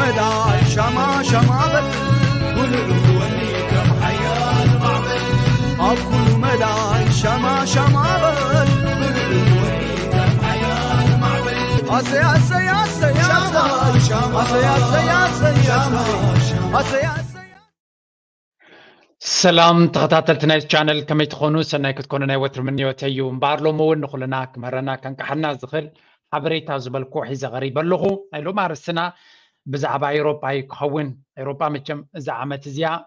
احمد عالشمعة شمعة قولوا ونيكم حياة بعض اكل مدى عالشمعة شمعة قولوا ونيكم حياة معبد عسى عسى عسى عسى عسى عسى عسى عسى سلام تغطاتلتنا الشانل كمي تخونو سنة كتكوننا وتر مني وتيو مبارلو مول نخلنا كمهرنا كان كحنا زخل حبريتا زبالكو حيزة غريبة اللغو ايلو مارسنا بزعبا ايروبا يكهون ايروبا مجم زعامة زيا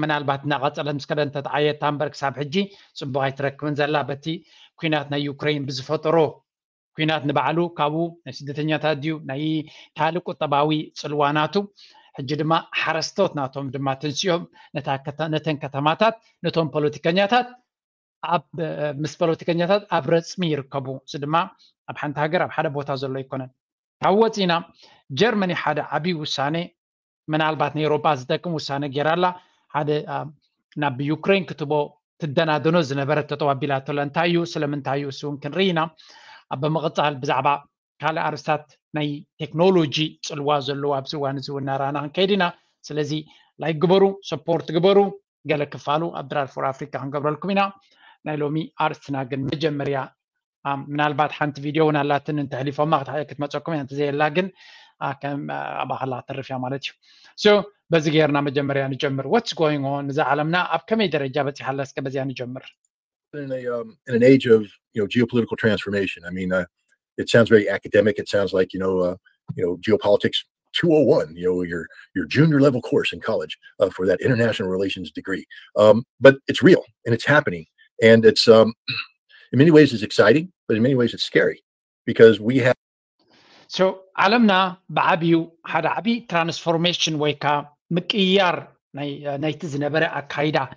من الباتنا غطس المسكدن تتعاية تامبرك ساب حجي سبوغي ترك من زلابتي كويناتنا يوكرين بزفترو كويناتنا بعلو كابو نسيدتنيا تاديو ناي تالوكو طباوي سلواناتو حجدما حرستوت ناتهم دما تنسيهم نتن كتماتات نتهم بوليتيكانياتات اب مس بوليتيكانياتات اب رسمي يركبو سدما اب حنت هاجر اب حدا بوتا زلو يكونن تعوتينا جرمني حدا عبي وساني من البات نيروبا زدكم وساني جيرالا حدا ناب يوكرين كتبو تدنادنو زنبرت تطوابيلا تلنتايو سلمنتايو سون كنرينا اب مغطال بزعبا كاله ارستات ناي تكنولوجي صلوا زلو ابسوان زونا رانا كيدنا سلازي لايك غبرو سبورت غبرو قال كفالو ابدرار فور افريكا هنغبرلكمينا نايلومي ارتنا كن مجمريا منالبات حنت فيديونا لاتن انتحليفو ما حكيت ماتصكم انت زي لاكن كم اباحلا ترف يا مالتي سو بزغيرنا مجمريا نجمر واتس جوينغ اون اذا علمنا اب كم درجه بتحلس كبزيا نجمر in an age of geopolitical transformation. I mean it sounds very academic. It sounds like geopolitics 201. Your junior level course in college for that international relations degree. But it's real and it's happening, and it's in many ways it's exciting, but in many ways it's scary because we have. So علمنا بعبيو هذا عبي transformation ويكا مكيار نيتز نبرة كايدا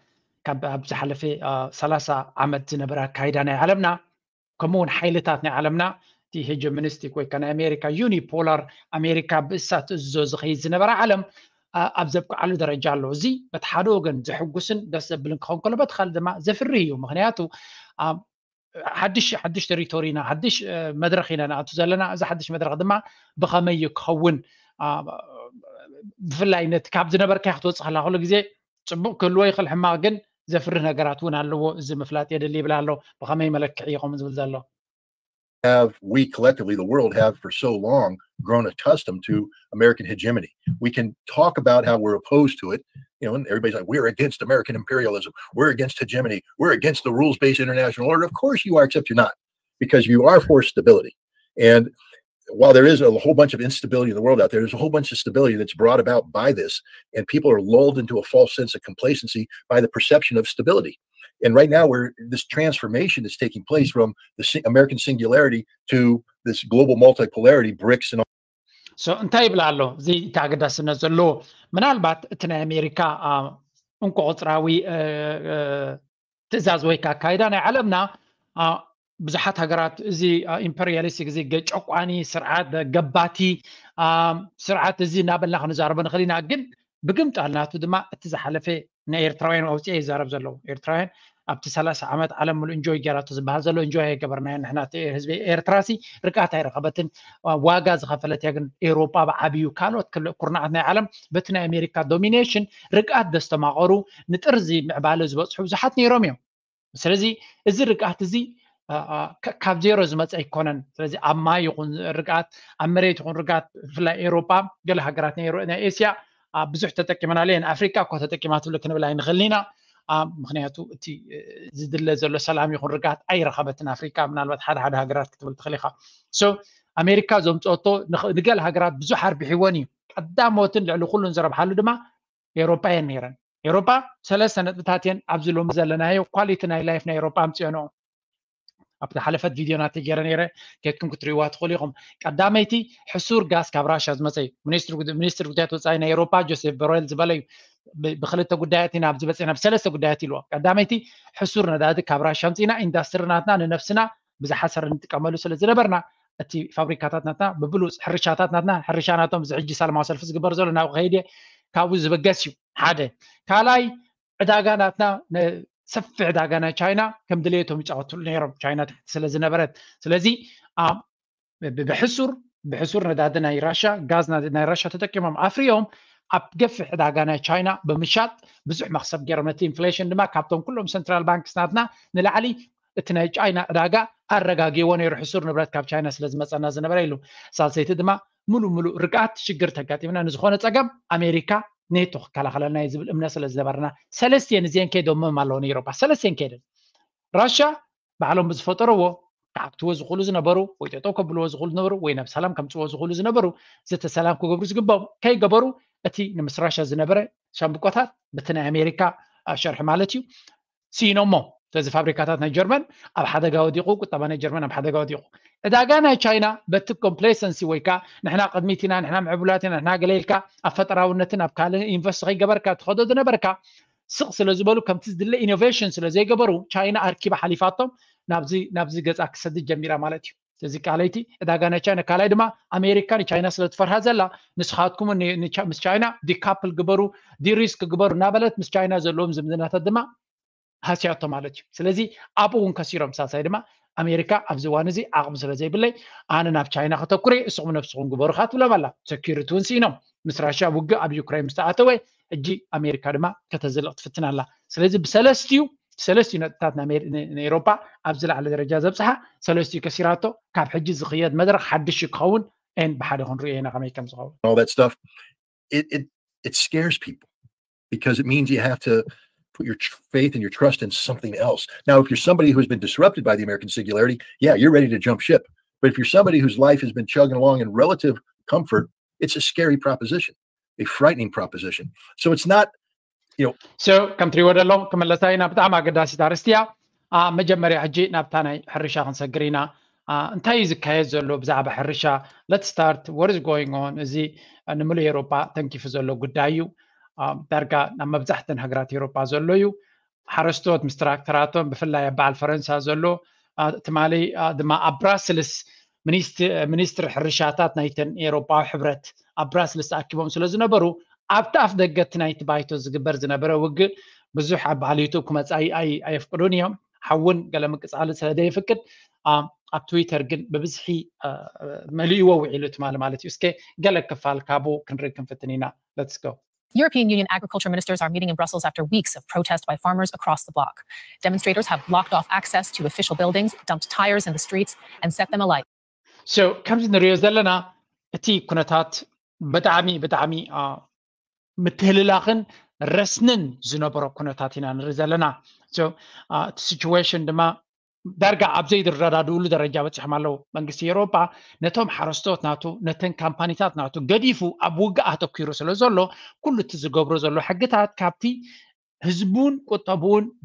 كاب زحلفة سلاسة عمد نبرة كايدا نعلمنا كمون حيلتاتنا علمنا تي هيجمنستيك وكان امريكا يوني بولار امريكا بسات الزوز خيز نبر عالم ابزبك على درجه له زي بتحادوغن زحغسن دس بلن خنقل بتخال دما زفريو مغنياتو حدش تريتورينا حدش مدرخينا نعتو زلنا اذا حدش مدرخ دما بخمي يكون بفلاينت كاب نبر كيحتو صحلا كل غزي صبو كلو يخل حماغن زفر نغراتون علىو اذا مفلات يدلي بلالو بخمي ملك يقوم زلزالو have we collectively the world have for so long grown accustomed to American hegemony. We can talk about how we're opposed to it, and everybody's like, we're against American imperialism, we're against hegemony, we're against the rules-based international order. Of course you are, except you're not, because you are for stability. And while there is a whole bunch of instability in the world out there, there's a whole bunch of stability that's brought about by this, and people are lulled into a false sense of complacency by the perception of stability. And right now, we're this transformation is taking place from the American singularity to this global multipolarity, BRICS, and all. So, انتهي بالله زي تعقد سنزلوا من البعض تنا أمريكا أنكو أطراوي تزاز ويكا كايدان علمنا بزحات هجرات زي imperialistic زي جوقاني سرعات جباتي سرعات زي نابل نحن زاربنا خلينا جن بقمت على ناتو دما تزحلفه نيرتراين أو شيء زارب زلوا إيرتراين أبتسلس عمد علم الإنجوي جراتو زبها زلوا إنجوي كبرنا نحن تهزب إيرتراسي ركعت رقبة واجز خفلت يجن أوروبا بعبيو كانوا كل قرنعنا علم بتنا أمريكا دومينيشن ركعت دستمعرو نترزي بعالز بس حزحتني روميو سلزي إذا ركعت زي كاب زيرو زمت أيكونن سلزي أما يكون ركعت أمريكا يكون ركعت فلا أوروبا جل هجراتنا إيروسيا بزح تتكمن عليهن أفريقيا كوه تتكمن تقول لكن بلاين خلينا مخنياتو تي زد الله زلوا سلام يخون رجعت أي رخبتنا أفريقيا من الوقت حد هجرات كتبوا تخليها سو أمريكا زومت أوتو نقل هجرات بزح حرب حيواني قدام وطن لعلو كلن زرب حلو دما أوروبا نيران أوروبا ثلاث سنوات بتاعتين أبزلوا مزلنا هي وقاليتنا لايفنا أوروبا أمتيانو أبدا حلفت فيديونات جيرانيرة كتكم كتريوات خليهم قداميتي حصور غاز كبراش از مسي منستر قدات وصاينا أوروبا جوسيف بوريل زبالي بخلت قداتنا بزبسنا بسلس قداتي لو قداميتي حصور نداد كبراش شمسينا اندسترناتنا نفسنا بز حسر نتقملو سلازربرنا تي فابريكاتاتنا ببلوس حرشاتاتنا حرشاناتهم زعجي سالما وسلفس غبرزلنا وغيدي كابوز بغسيو حاده كالاي عداغاناتنا سفع داغانا تشاينا كم دليتهم يتعاطوا لنيرم تشاينا تحت سلازي نبرت سلازي بحسر به حصول ندادنای رشا گاز ندادنای رشا تا که ما آفریوم أبقف دعانا تشاينا بمشات بزح مخسب جرمتي إنفليشن لما كابتن كلهم سنترال بانك سنادنا نلعلي تنا تشاينا راجع الرجع جيوان يروح يصير نبرة كاب تشاينا سلزمة أنا زنبريلو سالسيت دما ملو رجعت شجرتها كاتمنا نزخونة تجمع أمريكا نيتو كلا خلنا يزبل الناس اللي زبرنا سلسيان زين كده ما مالوني أوروبا سلسيان كده روسيا بعلم بزفتره توز خلوز نبرو ويتوقع بلوز خلوز نبرو وين بسلام كم توز خلوز نبرو زت السلام كوجبروس جبام كي جبرو أتي نمس رشا زنبرة شام بقطعات بتنا أمريكا شرح مالتيو سينومو تز فابريكاتنا جرمن أب حدا جاودي قوق طبعا جرمن أب حدا جاودي قوق إذا جانا تشاينا بتكمبليسنسي ويكا نحنا قدميتنا نحنا معبولاتنا نحنا قليلكا أفترة ونتنا بكاله إنفست غي جبركا تخدد نبركا سقس لزبالو كم تزدل إنوفيشنز لزي جبرو تشاينا أركب حليفاتهم نابزي جز أكسد الجميرة مالتيو تزي كاليتي إذا جانا تشاينا كاليدما أمريكا نتشاينا سلطفر هذا نسخاتكم مس تشاينا دي كابل جبرو دي ريسك جبرو نابلت مس تشاينا زلوم زمدنا تدما هسيعطو مالتي سلازي أبوهم كثيرهم ساسيدما أمريكا أبزوانزي أقم سلازي بالله أنا ناب تشاينا خطو كوري اسقم نفسهم جبرو خات ولا ملا سكيرتون سينم مس رشا وجا أب يوكرين مستعتوي أجي أمريكا دما كتزلط فتنا الله سلازي بسلستيو سلسلة تاتنا أوروبا أبزل على درجات بصحة سلسلة كسيراتو كاب حجز قياد مدرخ حدش يكون إن بحدهم رأينا غمي كم صعود. All that stuff, it scares people because it means you have to put your faith and your trust in something else. Now, if you're somebody who's been disrupted by the American singularity, yeah, you're ready to jump ship. But if you're somebody whose life has been chugging along in relative comfort, it's a scary proposition, a frightening proposition. So it's not. So كم تري ولا لون كمل تاينا بتعمق داسي تارستيا مجمري عجينا بتاعنا حرشة خنسجرينا انتايز كهزلو بزعب حرشة let's start what is going on زي نملي أوروبا تنكيف زلو قدايو درجة نما بزحتن هجرات أوروبا زلو حرستوت مستراك تراتهم بفلا يبع الفرنسا زلو تمالي دما أبراسلس منيستر حرشاتات نايتن أوروبا حبرت أبراسلس أكيبهم سلزنا برو أبتعرف دقت نايت بايتوز جبرزنا برا وج بزوح عب على يوتيوب كمت أي فقرونيهم حون قال مكس على سلدا يفكر على تويتر قل ببزحي مليء وعيلته مالتي اسكي قال لك كفال كابو كنركن فتنينا let's go. European Union agriculture ministers are meeting in Brussels after weeks of protest by farmers across the bloc. Demonstrators have blocked off access to official buildings, dumped tires in the streets, and set them alight. So كم زنريز دلنا أتي كنتات بدعمي متهللاخن رسنن زنبرو كنتاتنا نرزلنا so situation دما درجة أبزيد الردادولو درجة بتحملو بانجس أوروبا نتهم حرستوت ناتو نتن كامبانيتات ناتو قديفو أبوجا أتوكيرو سلزلو كل تزجبرو زلو حقتها كابتي هزبون قطبون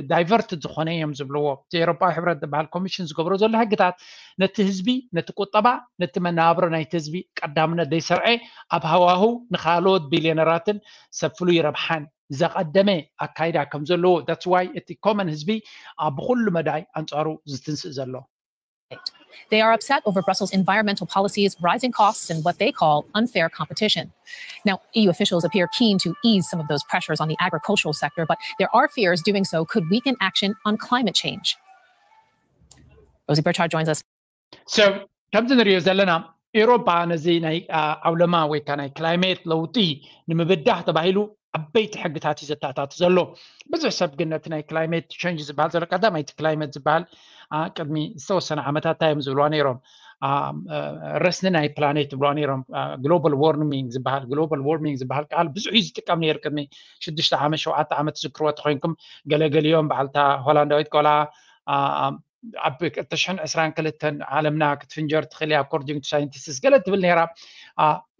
دايفرت دخانيهم زبلوه أوروبا حبرت بعال كوميشنز قبرو زلو حقتها نتهزبي نتقطبع نتمنابر نيتزبي قدامنا دي سرعي أبهواهو نخالوت بليونرات سفلو يربحان إذا قدمه أكيدا كم زلو that's why it's common هزبي بكل مداي أنتارو زتنسي زلو. They are upset over Brussels' environmental policies, rising costs, and what they call unfair competition. Now, EU officials appear keen to ease some of those pressures on the agricultural sector, but there are fears doing so could weaken action on climate change. Rosie Burchard joins us. So, Captain Rio Zelena, Europa نزينا علماء وكان climate لوطي نمبدح تبعيلو عبيت حقتاتي زتاتات زلو بس حسب قلنا climate changes بعد ذلك هذا ما climate بعد كدمي استوسنا عمتات تايم زلوانيرم رسننا أي planet زلوانيرم global warming زبال global warming زبال قال بس عايز تكمل كدمي شدش تعمل شو عت عمت ذكروات خينكم قال اليوم بعد تا هولندا ويتقولا عبك تشحن أسران كلتن عالمنا كتفنجر تخليها according to scientists قالت بالنيرة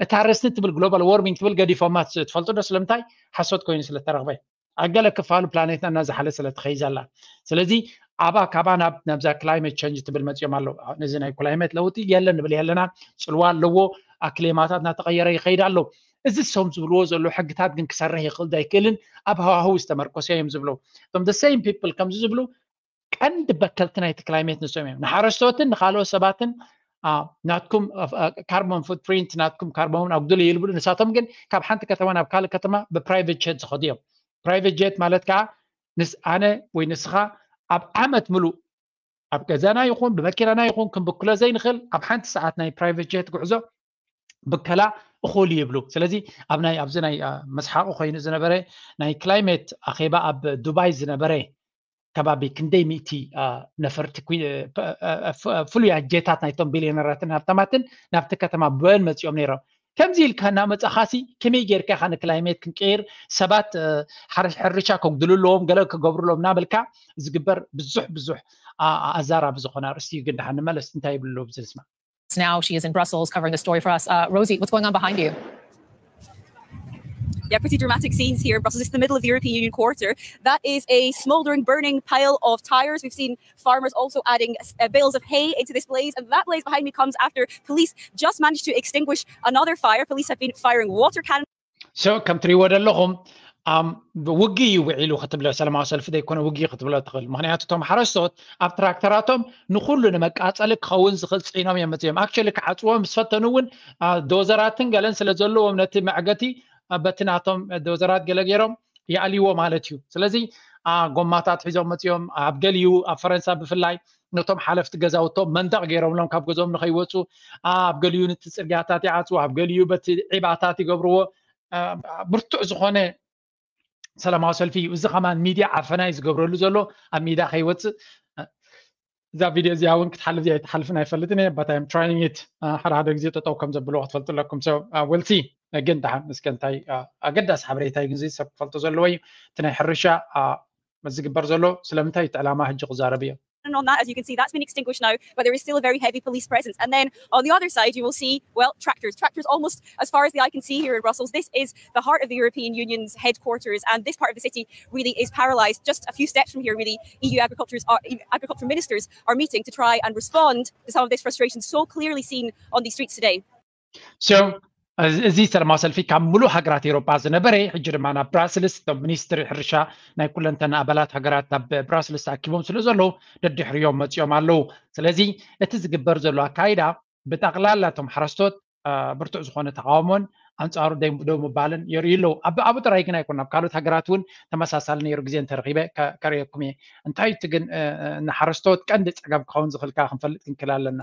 تعرسنت بالglobal warming تبلغ دي فمات تفلتو نسلمتاي حسوت كوين سلترغبي أقل كفال بلانيت الناس حلا سلتخيزلا سلذي أبا كابانا نبزا climate change تبلمت يمالو نزينا climate لوتي يلا نبلي لنا سلوان لو أكليماتنا تغير يخير له إذا سومز بلوز اللو حق تابن كسره يقل داي كلن أبها هو استمر كوسيم زبلو from the same people comes زبلو عند بكلتنا يتكلمات نسويهم نحرستوتن نخالو سباتن ناتكم كاربون فوت برينت ناتكم كاربون أقدر يلبون نساتهم جن كابحنت كتوانا بكال كتما بprivate jet خديهم private jet مالتك نس أنا وينسخة أب عمت ملو اب ገዛና ይኹን ብመኪናና ይኹን ክንብክሎ ዘይንኽል ኣብ ሓንቲ ሰዓት ናይ ፕራይቬት ጀት ጉዕዞ ብከላ እኹል ይብሉ። ስለዚ ኣብ ናይ ኣብዚ ናይ መስሓቕ ኮይኑ ዝነበረ ናይ ክላይሜት ኣኼባ ኣብ ዱባይ ዝነበረ ከባቢ ክንደይ ሚእቲ ነፈርቲ ፍሉያት ጀታት ናይቶም ቢልዮነራትን ሃብታማትን ናብቲ ከተማ ብወን መፂኦም ነይሮም። ከምዚ ኢልካ ናብ መጻኻሲ ከመይ ጌርካ ኻነ ክላይሜት ክንቀይር ሰባት ሕርሻ ከጉድልሎም ገለ ከገብርሎም ናብልካ ዝግበር ብዙሕ ኣዛራብ ዝኾነ ርእሲ ግን ድሓን መለስ እንታይ ይብልሎ ብዝስማ Now she is in Brussels covering the story for us. Rosie, what's going on behind you? Yeah, pretty dramatic scenes here in Brussels. It's the middle of the European Union quarter. That is a smouldering, burning pile of tyres. We've seen farmers also adding bales of hay into this blaze. And that blaze behind me comes after police just managed to extinguish another fire. Police have been firing water cannons. So, come to reward Allahum. وقي وعيلو خطب له سلام عسل فدي يكون وقي خطب له تخل مهنياتهم حرسوت اب تراكتراتهم نخلو نمك عصلك خون زخل صينام يمتيم اكشلك عصوهم سفتنون دوزراتن قالن سلازلو امنتي معغتي بتناتهم دوزرات جلجيرم يعليو مالتيو سلازي غماتات حيزوم متيوم اب جليو اب فرنسا بفلاي نتوم حلفت ገዛውቶም መንደቕ ገይሮም ሎም ካብ ገዛውም ንኸይወፁ ኣብ ገሊዩ ንትፅርጋታት ይዓፁ ኣብ ገሊዩ በት ዒባታት ይገብርዎ ብርቱዕ ዝኾነ سلام سلفي وزي كمان ميديا عفنا يزقبروا له زلوا الميديا خيوت ذا فيديو زي هون كتحلف زي تحلفنا يفلتني but I'm trying it حرادق زي تتوقم زبلوا حتفلت لكم so we'll see again ده مسكين تاي أقدر أسحب ريت تاي زي سفلت زلوا تنا حرشة مزقبر زلوا سلام تاي تعلامه الجغ زاربية And on that, as you can see, that's been extinguished now, but there is still a very heavy police presence. And then on the other side, you will see, well, tractors almost as far as the eye can see here in Brussels. This is the heart of the European Union's headquarters, and this part of the city really is paralysed. Just a few steps from here, really, EU agriculture ministers are meeting to try and respond to some of this frustration so clearly seen on these streets today. So. እዚ ሰላም ሰልፊ ካብ ሙሉእ ሃገራት ኤሮፓ ዝነበረ ሕጂ ድማ ናብ ብራስልስ ቶም ሚኒስትር ሕርሻ ናይ ኩለንተን ኣባላት ሃገራት ናብ ብራስልስ ተኣኪቦም ስለ ዘለዉ ደድሕርዮም መፅኦም ኣለዉ። ስለዚ እቲ ዝግበር ዘሎ ኣካይዳ ብጠቕላላ ቶም ሓረስቶት ብርቱዕ ዝኾነ ተቃውሞን ኣንፃሩ ደው ምባልን የርኢ ኣለዉ። ኣብ ጥራይ ግን ኣይኮን ናብ ካልኦት ሃገራት እውን ተመሳሳሊ ነይሩ ግዜ እንተረኺበ ከርእየኩም እየ። እንታይ እቲ ግን ንሓረስቶት ቀንዲ ፀገም ክኸውን ዝኽእልካ ክንፈልጥ ክንክእል ኣለና።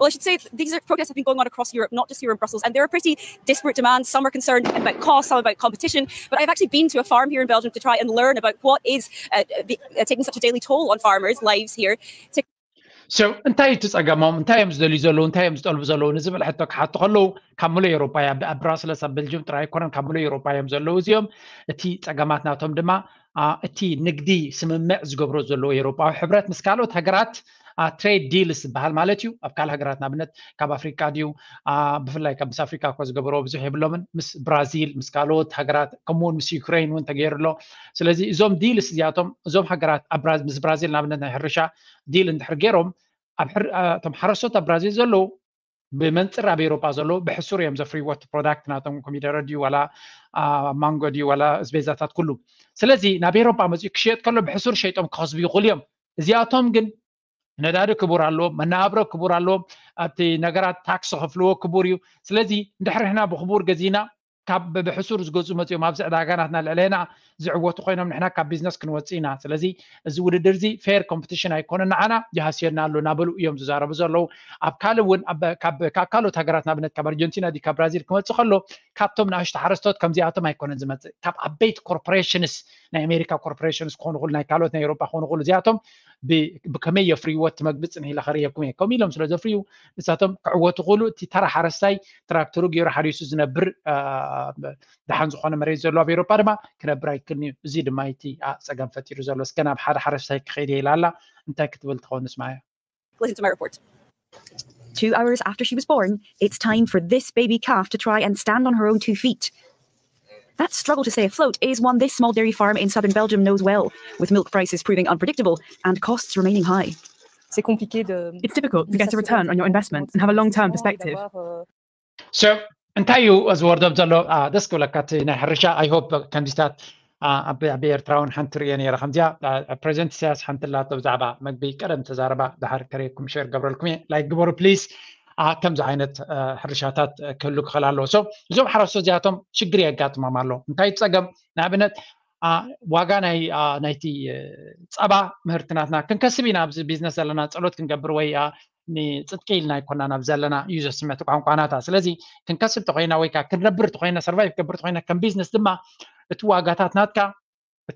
Well, I should say these protests have been going on across Europe, not just here in Brussels, and there are pretty disparate demands. Some are concerned about cost, some about competition. But I've actually been to a farm here in Belgium to try and learn about what is taking such a daily toll on farmers' lives here. So, እንታይ ተጻጋማም እንታይ ምዝደልዩ ዘሎ እንታይ ምዝጠልቡ ዘሎ ንዝብል ሕቶ ክሓት ተኸሉ ካብ ሙሉ ኤሮፓ ኣብ ብራስልስ ኣብ ቤልጅየም ጥራይ ኮነን ካብ ሙሉ ኤሮፓ እዮም ዘለዉ እዚኦም እቲ ጸጋማት ናቶም ድማ እቲ ንግዲ ስምምዕ ዝገብሮ ዘለዉ ኤሮፓዊ ሕብረት ምስ ካልኦት ሃገራት trade deals ዝበሃል ማለት እዩ ኣብ ካልእ ሃገራት ናብነት ካብ ኣፍሪካ ድዩ ብፍላይ ካብ ምስ ኣፍሪካ ኮ ዝገብሮ ብዙሕ የብሎምን ምስ ብራዚል ምስ ካልኦት ሃገራት ከምኡውን ምስ ዩክሬን እውን ተገይሩሎ ስለዚ እዞም ዲልስ እዚኣቶም እዞም ሃገራት ምስ ብራዚል ናብነት ናይ ሕርሻ ዲል እንድሕር ገይሮም እቶም ሓረስቶት ኣብ ብራዚል ዘለዉ ብመንፅር ኣብ ኤሮጳ ዘለዉ ብሕሱር እዮም ዘፍርይዎ ፕሮዳክት ናቶም ኮሚደረ ድዩ ዋላ ማንጎ ድዩ ዋላ ዝቤዛታት ኩሉ ስለዚ ናብ ኤሮጳ መፅኡ ክሽየጥ ከሎ ብሕሱር ሸይጦም ክኸዝቡ ይኽእሉ እዮም እዚኣቶም ግን ነዳዲ ክቡር ኣለዎም መናብሮ ክቡር ኣለዎም ኣብቲ ነገራት ታክስ ክፍልዎ ክቡር እዩ ስለዚ እንድሕርሕና ብክቡር ገዚና ካብ ብሕሱር ዝገፁ መፅኦም ኣብዚ ዕዳጋናትና ልዕለና ዝዕወቱ ኮይኖም ንሕና ካብ ቢዝነስ ክንወፅእ ኢና ስለዚ እዚ ውድድር እዚ ፌር ኮምፒቲሽን ኣይኮነ ንዓና ይሃስየና ኣሎ ናበሉ እዮም ዝዛረቡ ዘለዉ ኣብ ካልእ እውን ካብ ካልኦት ሃገራት ናብነት ካብ ኣርጀንቲና ዲ ካብ ብራዚል ክመፅእ ከሎ ካብቶም ንኣሽቱ ሓረስቶት ከምዚኣቶም ኣይኮነን ዝመፅእ ካብ ዓበይቲ ኮርፖሬሽንስ ናይ ኣሜሪካ ኮርፖሬሽንስ ክኾኑ ይኽእሉ ናይ ካልኦት ናይ ኤሮፓ ክኾኑ ይኽእሉ እዚኣቶም ብከመይ የፍርይዎት መግብፅ ንሂላ ኸርእየኩም እየ ከምኡ ኢሎም ስለ ዘፍርዩ ንሳቶም ክዕወቱ ይኽእሉ እቲ ተራ ሓረስታይ ትራክተሩ ገይሩ ሓዲሱ ዝነብር ድሓን ዝኾነ መሬት ዘሎ ኣብ ኤሮፓ ድማ ክነብር ኣይክእልን እዩ እዚ ድማ እቲ ፀገም ፈጢሩ ዘሎ እስከ ናብ ሓደ ሓረስታይ ክኸይድ እየ ኢላ ኣላ እንታይ ክትብል ትኸውን ንስማ እያ Two hours after she was born, it's time for this baby calf to try and stand on her own two feet. That struggle to stay afloat is one this small dairy farm in southern Belgium knows well, with milk prices proving unpredictable and costs remaining high. It's difficult to get a return on your investment and have a long-term perspective. So, Antayu as word of Zalo, this Kulakati Harisha, I hope Kandistat Abir Traun Hantri and Ramja, present says Hantelat of Zaba, Magbi Karam Tazaraba, the Harkari Kumshir Gabriel Kumi, like Gabor, please. ከምዚ ዓይነት ሕርሻታት ክህሉ ክኽእል ኣለዎ እዞም ሓረስቶት እዚኣቶም ሽግር የጋጥሞም ኣሎ እንታይ ፀገም ንኣብነት واجاني نايتي أبا مهرتناتنا كن كسبينا بزنس لنا تقولت كن جبروية ني تتكيلنا كنا نبزلنا يوجد سمعت قام قناتها سلزي كن كسب تقينا ويكا كن نبر تقينا سرفايف كبر تقينا كن بزنس دمه تواجهات ناتكا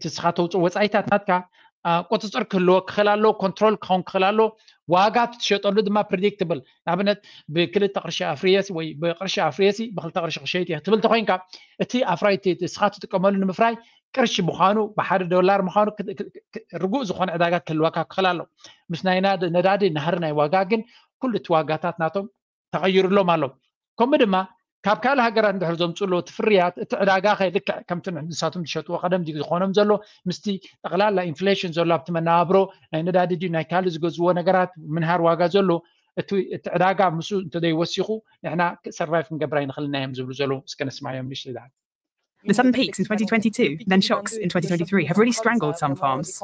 تسخاتو وتعيتات ناتكا قطع كله خلاله كنترول كون خلاله واجهات شيء تقول دمه predictable نبنت بكل تقرش أفريسي وبقرش أفريسي بخل تقرش خشيتي تبل تقينا تي أفريتي تسخاتو تكملون مفري كرش بخانو بحر دولار مخانو رجوع زخان عداقات كل واقع خلاله مش نايناد ندادي نهرنا واقعين كل تواجهات ناتهم تغير له مالهم كم بدما كاب كله هجر عند هرزم تقوله تفريات عداقة خير كم تنعند ساتهم تشتوا قدم ديك زخانهم زلوا مستي تغلال لا إنفليشن زلوا بتمنى أبرو نايندادي دي نايكالز جزوه نجارات من هر واقع زلوا عداقة مسو تدي وسيخو إحنا سرفايف من جبرين خلنا يوم زلوا سكان اسمع يوم مش لدعم. The sudden peaks in 2022, then shocks in 2023, have really strangled some farms.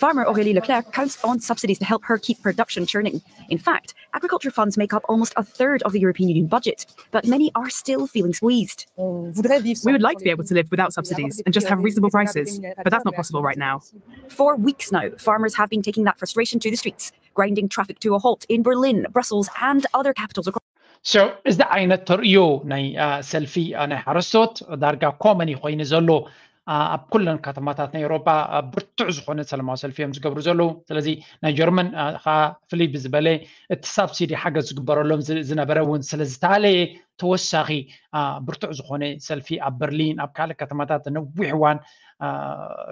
Farmer Aurélie Leclerc counts on subsidies to help her keep production churning. In fact, agriculture funds make up almost a third of the European Union budget, but many are still feeling squeezed. We would like to be able to live without subsidies and just have reasonable prices, but that's not possible right now. For weeks now, farmers have been taking that frustration to the streets, grinding traffic to a halt in Berlin, Brussels, and other capitals across. شو إذا عينت تريو ناي سلفي أنا حرصت درجة كومني خوين زلوا بكلن كتماتات نيروبا برتعز خوين سلموا سلفي مش قبل زلوا تلازي نجرمن خا فلي بزبالي التسابسيدي حاجة زقبرلهم زنبرون سلز تعالي توسعي برتعز خوين سلفي أبرلين أبكالك كتماتات نوعوان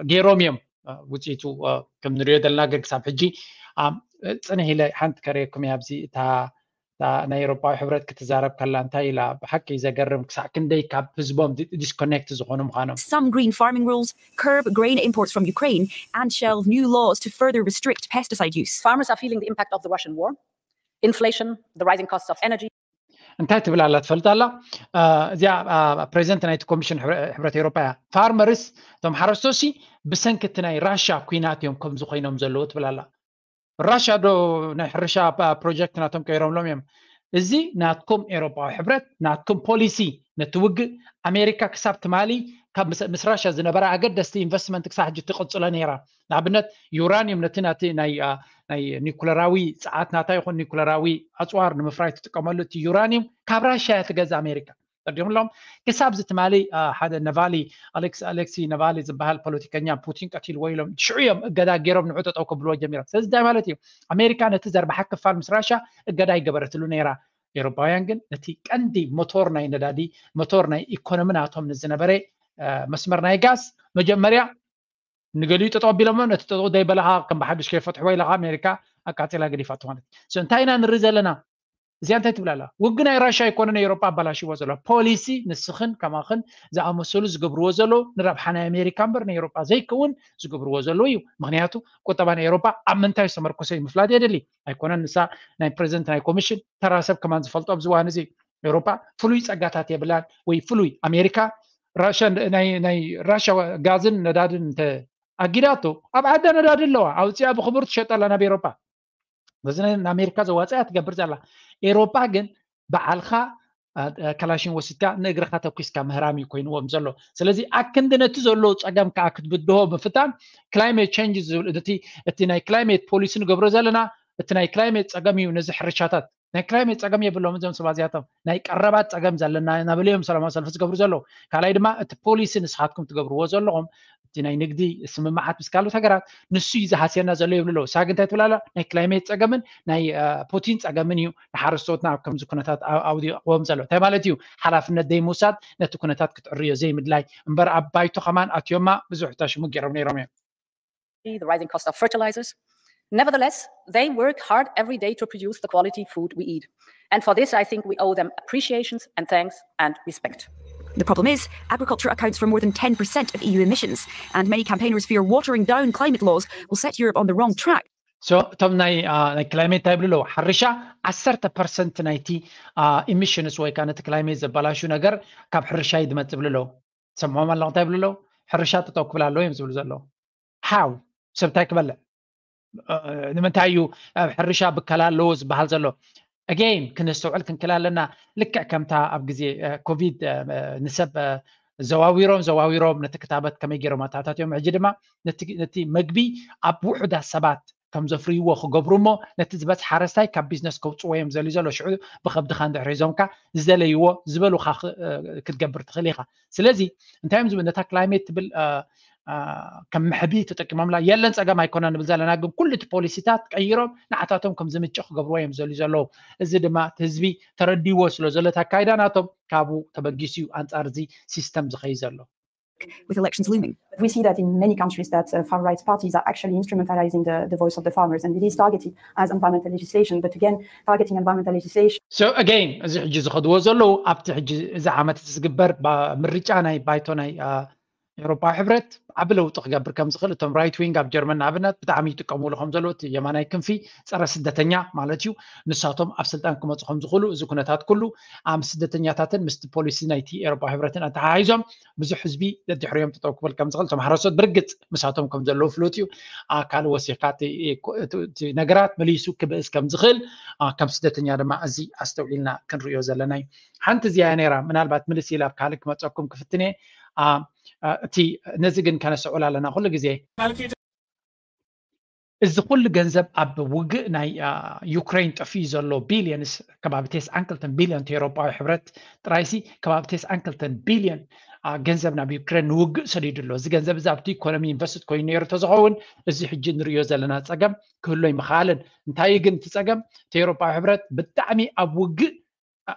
جيروميوم وتيتو كم نريد اللاجك سابجي أنا هلا حنت كريكم يا بزي تا نيروبا حبرت كتزارب كلانتاي لا بحكي إذا قرم كساكندي كاب زبوم disconnect زغنم خانم. Some green farming rules curb grain imports from Ukraine and shelve new laws to further restrict pesticide use. Farmers are feeling the impact of the Russian war, inflation, the rising costs of energy. انتهت بلا لا تفلت الله زي بريزنت نايت كوميشن حبرت أوروبا فارمرز تم حرسوسي بسنكتناي راشا كويناتهم كم زخينهم زلوت بلا لا. رشا دو نحرشا بروجكت ناتهم كيروم لوميم إزي ناتكم أوروبا حبرت ناتكم بوليسي نتوج أمريكا كسبت مالي كمس مسراشة زنا برا أجد دستي investment كساح جت قط سلانيرا نعبنت يورانيوم نتناتي ناي نيكولاراوي ساعات ناتاي خون نيكولاراوي أسوار نمفرات تكملوا تي يورانيوم كبرشة تجاز أمريكا ترجم لهم كسب زت مالي هذا نافالي أليكسي نافالي زبها البوليتيكانيا بوتين كتير ويلهم شعيم قدا جرب نعطت أو قبلوا جميرة سز دمالتي أمريكا نتزرب حق فارم سراشة قدا يجبرت لونيرا يروبايانجن نتي عندي موتورنا يندادي موتورنا إقتصادناتهم نزنبري مسمرنا غاز مجمريا نقولي تطبيل من تتو داي بلها كم بحدش كيف فتح ويلها أمريكا أكاتلها قري فتحونا سنتينا نرزلنا زيادة تبللا وجنا رشا يكوننا أوروبا بلاشي وزلا policy نسخن كما خن زع مسؤولز جبروزلو نربحنا أمريكا برنا أوروبا زي كون زجبروزلو يو مغنياتو كتبان أوروبا أمنتاي سمر كوسي مفلادي دللي هيكونن نسا ناي president ناي commission تراسب كمان زفلتو أبزوان زي أوروبا فلويس أجاتات يبلان ويفلوي أمريكا رشا ناي رشا غازن ندادن ت أجيراتو أبعد ندادن لوا أوصي أبو خبرت شتى لنا بأوروبا بزنا أمريكا زواتات جبرت الله أوروبا جن بعالخا كلاشين وستا نقدر خاطر قيس كمهرامي كوين ومزلوا سلزي أكندنا تزلوت أجمع كأكد بدوه بفتان climate changes التي تناي climate policy نقبل زلنا تناي climate أجمعي ونزح رشاتات ناي climate أجمعي بالله مزمن سبازياتهم ناي قربات أجمع زلنا نابليهم سلام سلام فس قبل زلوا كلايد ما policy نسحاتكم تقبلوا زلهم تناي نقدي اسم ما حد بسكالو ثقرات نسي إذا حسينا زلوا بالله ساكن تقبلوا ناي climate أجمعن ناي proteins أجمعنيو نحرسوتنا كم زكونتات أودي قوم زلوا تمالتيو حلفنا دي موساد نتكونتات كتقرية زي مدلاي مبر أبايتو خمان أتيوم ما بزوجتاش مجرمني رمي. The rising cost of fertilizers. Nevertheless, they work hard every day to produce the quality food we eat. And for this, I think we owe them appreciations and thanks and respect. The problem is, agriculture accounts for more than 10% of EU emissions, and many campaigners fear watering down climate laws will set Europe on the wrong track. So, the climate table law, Harisha, 10% naiti emissions way can the climate is a balashunagar, cap Harisha idmat table law. Some woman long table law, Harisha to talk about lawyers will law. How? Subtakabala. نمنتايو حرشة بكلال لوز بهالزلو. Again كنا استوعلكن كلال لنا لك كم تا أبجزي كوفيد نسب زواويرهم زواويرهم نت كتابات كميجرو ما تعتاتيهم عجلما نت مجبي أب وحدة سبات كم زفري وخجبرمه نتزبط حرستاي كبزنس كوتش ويهم زلزال وشعود بخبد خان دحريزونك زليوا زبلوا خخ كتجبر تخليها سلازي أنت يوم زمن تكلمت بال كم حبيت تكمم لا يلنس أجا ما يكون أنا بزلنا نقوم كل البوليسيتات كيرم نعطاتهم كم زمن تشخ جبروهم زلزالو زد ما تزبي تردي وصلوا زلتها كيدا ناتهم كابو تبجيسيو أنت أرضي سيستم زخيزلو. With elections looming. We see that in many countries that far-right parties are actually instrumentalizing the voice of the farmers, and it is targeted as environmental legislation, but again, targeting environmental legislation. So again, as I just said, was low up to the amount of support by Americans, by Tony. أوروبا حبرت عبلو تقجبر كم زخل تم رايت وينج عب جرمن عبنات بتعميت كمول خمزلوت يمانا يكن في سر سدتنيا مالتيو نساتهم أفسد أنكم تخم زخلو زكونتات كله عم سدتنيا تاتن مست بوليسي نايتي أوروبا حبرت أنت عايزهم بزح حزبي لدي حريم تتوقف كم زخل تم حراسات برجت مساتهم كم زلوا فلوتيو كالو وثيقات نجرات مليسو كبس كم زخل كم سدتنيا لما أزي أستولنا كن ريوز لناي حنت زيانيرا من البعد ملسي لاب كالك ما تقوم كفتني تي نزجن كان سؤال على نقول جزء. إذا كل جنزب أب وجه نا يوكرين تفيز الله بليونس كبابتيس أنكلتن بليون تيروبا حبرت ترايسي كبابتيس أنكلتن بليون جنزب نبي يوكرين وجه سديد الله. إذا جنزب زابتي إقتصادي ينفسد كوينير تزعون إذا حجين ريوز لنا تسجم كله مخالن نتايجن تسجم تيروبا حبرت بالتعمي أب وجه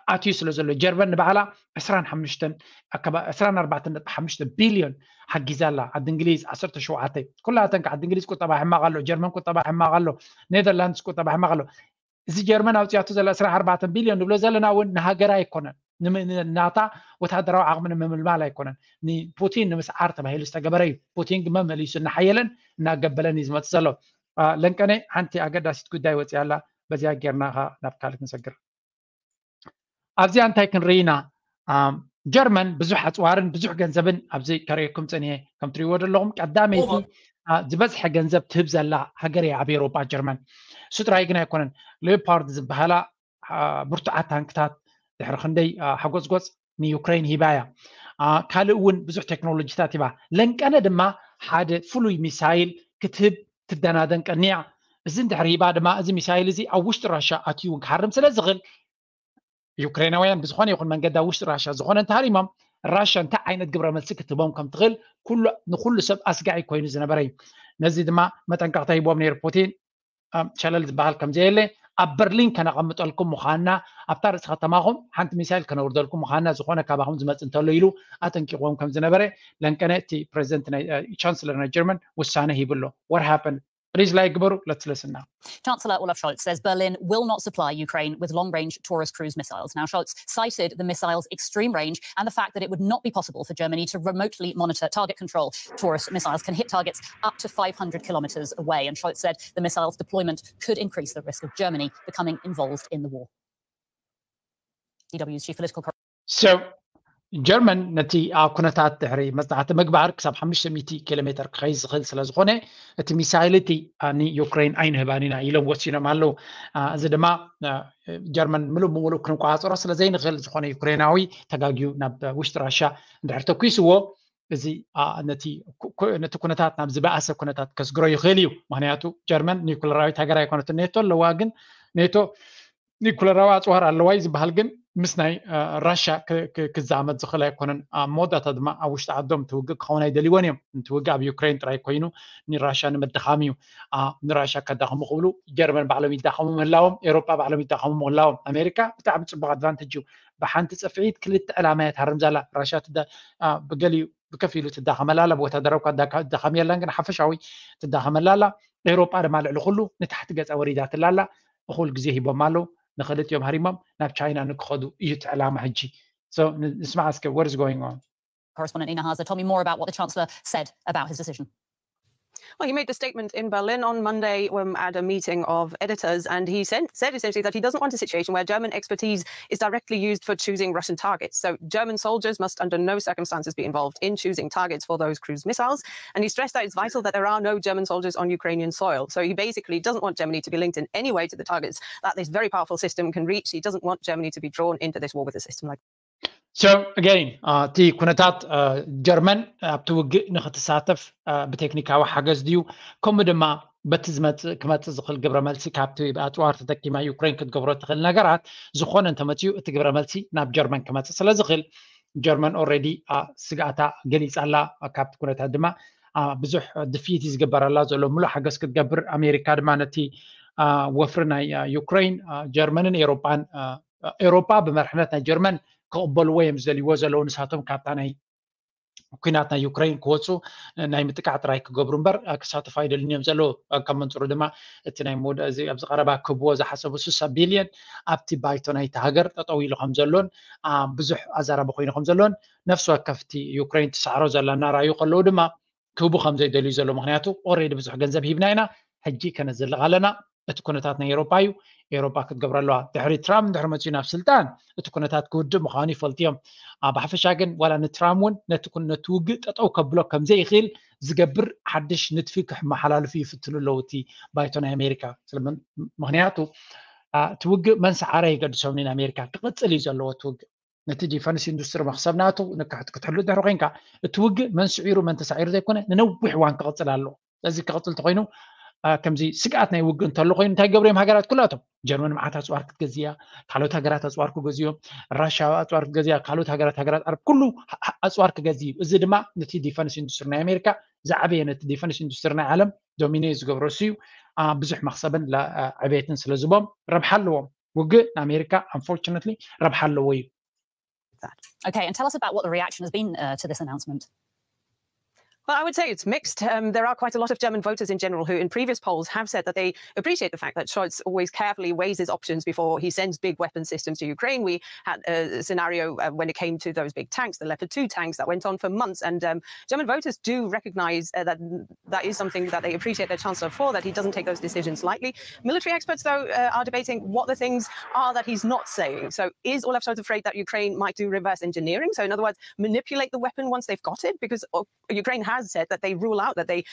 أتيس لزلو جربن بعلا عشران حمشتن أكبر عشران أربعتن حمشتن بليون حق زلا عند إنجليز عشرة شو عتي كلها تنك عند إنجليز كتبه حما غلو جرمن كتبه حما غلو نيدرلاندز كتبه حما غلو زي جرمن أو تياتو زلا عشران أربعتن بليون دبلو زلا ناون نهاجرا يكونن نعطى وتهدروا عقمنا من المال يكونن ني بوتين نمس عارته بهيل استجبري بوتين ما مليش نحيلن نقبلن إذا ما تسلو لنكني أنت أقدر أستكد دايوت يلا بزيا جرناها نبكالك نسجر أبزي أنت يكن رينا جرمن بزوح أتوارن بزوح جنزبن أبزي كريكم تانية كم تريود اللهم قدامي في زبزح جنزب تهبز لا هجري عبي روبا جرمن سترى يجنا يكونن ليبارد زبهلا برتقة تانكتات دحرخندي حجوز جوز من يوكرين هبايا كالوون بزوح تكنولوجيا تبع لأنك أنا دما حد فلوي مسائل كتب تدنا دنك النيع زين دحري بعد ما أزي مسائل زي أو وش ترى شأتيون كحرم سلزغل يوكرينيان بزخون يقول من قد وش راشا زخون انت هريمم راشا انت عينت قبر ملسك تبوم كم تغل كل نخل سب اسقعي كوين زنبري نزيد ما تنقطعي بوم نير بوتين شلل بحال كم زيله اب برلين كان قمت لكم مخانا ابطارس ختماهم حنت مثال كان ورد لكم مخانا زخون كابهم زمت انت ليلو اتنقيهم كم زنبري لان كانتي بريزنت تشانسلر جيرمان وسانه يبلو وات هابند Please like Gabor, let's listen now. Chancellor Olaf Scholz says Berlin will not supply Ukraine with long-range Taurus cruise missiles. Now, Scholz cited the missile's extreme range and the fact that it would not be possible for Germany to remotely monitor target control. Taurus missiles can hit targets up to 500 kilometers away. And Scholz said the missile's deployment could increase the risk of Germany becoming involved in the war. DW's chief political correspondent. So جرمن نتي كونتات تحري مزدعت مقبار كسب 500 كيلومتر خيز خل سلازخونه ات ميسايلتي اني يوكرين عين هبانينا يلو وسينا مالو از دما جرمن ملو مولو كن قاصره سلازين خل زخونه يوكريناوي تغاغيو ناب وشتراشا دحرتكيسو ازي نتي كونتات ناب زباس كونتات كسغرو يخليو معناتو جرمن نيكولاراوي تاغراي كونت نيتو لواغن نيتو نيكولاراوا صوهر اللوايز بهالغن مسناي راشا كزعمت زخلا يكونن مودا تدما أوش تعدم توقق خونا يدليونيم نتوقع بيوكرين ترى يكونوا نراشا نمدخاميو نراشا كدخم خولو جرمن بعلم يدخمهم هلاهم أوروبا بعلم يدخمهم هلاهم أمريكا بتعمل سبعة أدفانتجيو بحنت سفيد كل العلامات هرمزلا راشا تدا بقليو بكفيلو تدخم لا بوتدرو كدخم يلا نحن حفشوي تدخم لا أوروبا رمال الخلو نتحت جز أوريدات لا أخول جزيه بمالو نخلت يوم هريمم ناب تشاينا نكخدو يت علامة هجي. So نسمع اسكي what is going on. Correspondent Ina Haza, tell me more about what the Chancellor said about his decision. Well, he made the statement in Berlin on Monday at a meeting of editors, and he said essentially that he doesn't want a situation where German expertise is directly used for choosing Russian targets. So German soldiers must under no circumstances be involved in choosing targets for those cruise missiles. And he stressed that it's vital that there are no German soldiers on Ukrainian soil. So he basically doesn't want Germany to be linked in any way to the targets that this very powerful system can reach. He doesn't want Germany to be drawn into this war with a system like that. So again, the kunatat German abtuwg naxat sataf beteknika wa hagazdiu komedema بتزمت كما تزخل قبر مالسي كابتي بات وارتدك ما يوكرين كد قبر تخل نقرات زخون انت ماتيو تقبر مالسي ناب جرمن كما تسلا زخل جرمن اوريدي سقاتا قليس على كابت كونت هدما بزح دفيتي زقبر الله زلو ملو حقس كد قبر امريكا دمانتي وفرنا يوكرين جرمن ايروبان اوروبا بمرحلتنا جرمن كقبل ويمز اللي وزلو نساتهم كابتاني كناتنا يوكرين كوتسو ناي متقعت رايك غبرمبر كسات فايد النيم زلو كمنصر دما اتناي مود ازي ابز قربا كبو ز حسب 60 بليون ابتي بايتون ايت هاجر تطوي لهم زلون بزح ازرا بخوينهم زلون نفسو كفتي يوكرين تسعرو زلنا رايو قلو دما كبو خمز يدلي زلو مخنياتو اوريد بزح غنزب هبناينا حجي كنزل علىنا اتكونتاتنا يوروبايو اوروبا كتقبرلوها دحري ترام دحر متينا في سلطان اتكونتات كود مخاني فلطيم بحفشاكن ولا نترامون نتكون نتوق تطو كبلوك كم زي خيل زقبر حدش نتفيك محلال في فتلو لوتي بايتون امريكا سلمن مخنياتو توق من سعره يقدسون من امريكا تقتلي زلو توق نتيجي فانسي اندستري مخصبناتو نكحت كتحلو دحر غينكا توق من سعيرو من تسعير زي كونه ننوح وان تقتلالو لازي كقتل تقينو كمزي سقعتنا يوجن تلقين تجبرهم هجرات كلاتهم جرمن معتها سوارك جزية خلوت هجرات سوارك جزية رشا سوارك جزية خلوت هجرات عرب كله سوارك جزية زد ما نتيجة ديفنس اندسترنا أمريكا زعبية نتيجة ديفنس اندسترنا عالم دومينيز جبروسيو بزح مخصبا لعبية نسل الزبام ربح اللوم وجه أمريكا unfortunately ربح اللوي. Okay, and tell us about what the reaction has been to this announcement. Well, I would say it's mixed. There are quite a lot of German voters in general who in previous polls have said that they appreciate the fact that Scholz always carefully weighs his options before he sends big weapon systems to Ukraine. We had a scenario when it came to those big tanks, the Leopard 2 tanks that went on for months. And German voters do recognize that that is something that they appreciate their chancellor for, that he doesn't take those decisions lightly. Military experts, though, are debating what the things are that he's not saying. So is Olaf Scholz afraid that Ukraine might do reverse engineering? So in other words, manipulate the weapon once they've got it, because Ukraine has said that they rule out that they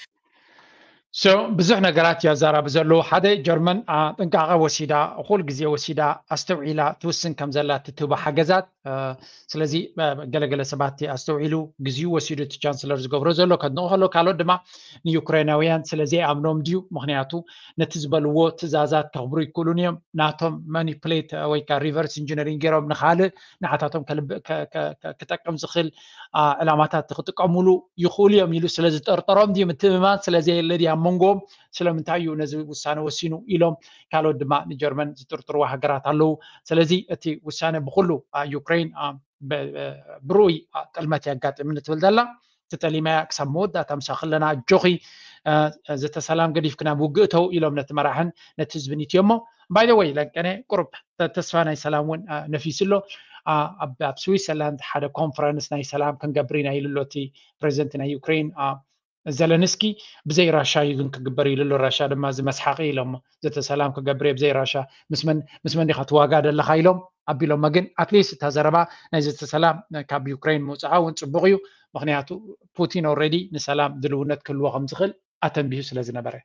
so بزحنا قرات يا زارا بزلو حدا جرمن تنقع وسيدا خول غزي وسيدا استوعيلا توسن كم زلات تتوب حجزات سلازي قلقله سباتي استوعيلو غزي وسيدا تشانسلرز غبرزلو كدنو خلو قالو دما يوكريناويان سلازي امنوم ديو مخنياتو نتزبلو تزازات تخبرو يكولونيم ناتوم مانيبليت ويكا ريفرس انجينيرينج يرم نخال نعاتاتهم كلب كتقم زخل علامات تقمولو يخوليم يلو سلازي ترطرم دي متممان سلازي الذي منقوم سلام تايو نزوي وسانة وسينو إلهم كالو دماء الجرمن ترتروا حجرات علو سلزي أتي وسانة بخلو يوكرين بروي كلمات يقات من التبلدلة تتالي ما أكثر مدة تمسخ لنا جوخي زت السلام قريب كنا بوجته إلهم نتمرحن نتزبني يومه by the way لكن قرب تسفنا سلامون نفيس له أب سويسرلاند حدا كونفرنس ناي سلام كان جبرينا إللهتي بريزنتنا يوكرين زلنسكي بزي راشا يقولن كجبري للو راشا لما زي مسحقي لهم زت السلام كجبري بزي راشا مسمن دي خطوة قاعدة اللي خايلهم أبي لهم مجن أتليست هزربا نزت السلام كاب يوكرين متعاون تبغيو مخنياتو بوتين أوريدي نسلام دلونت كل وهم زخل أتنبيه سلازنا بري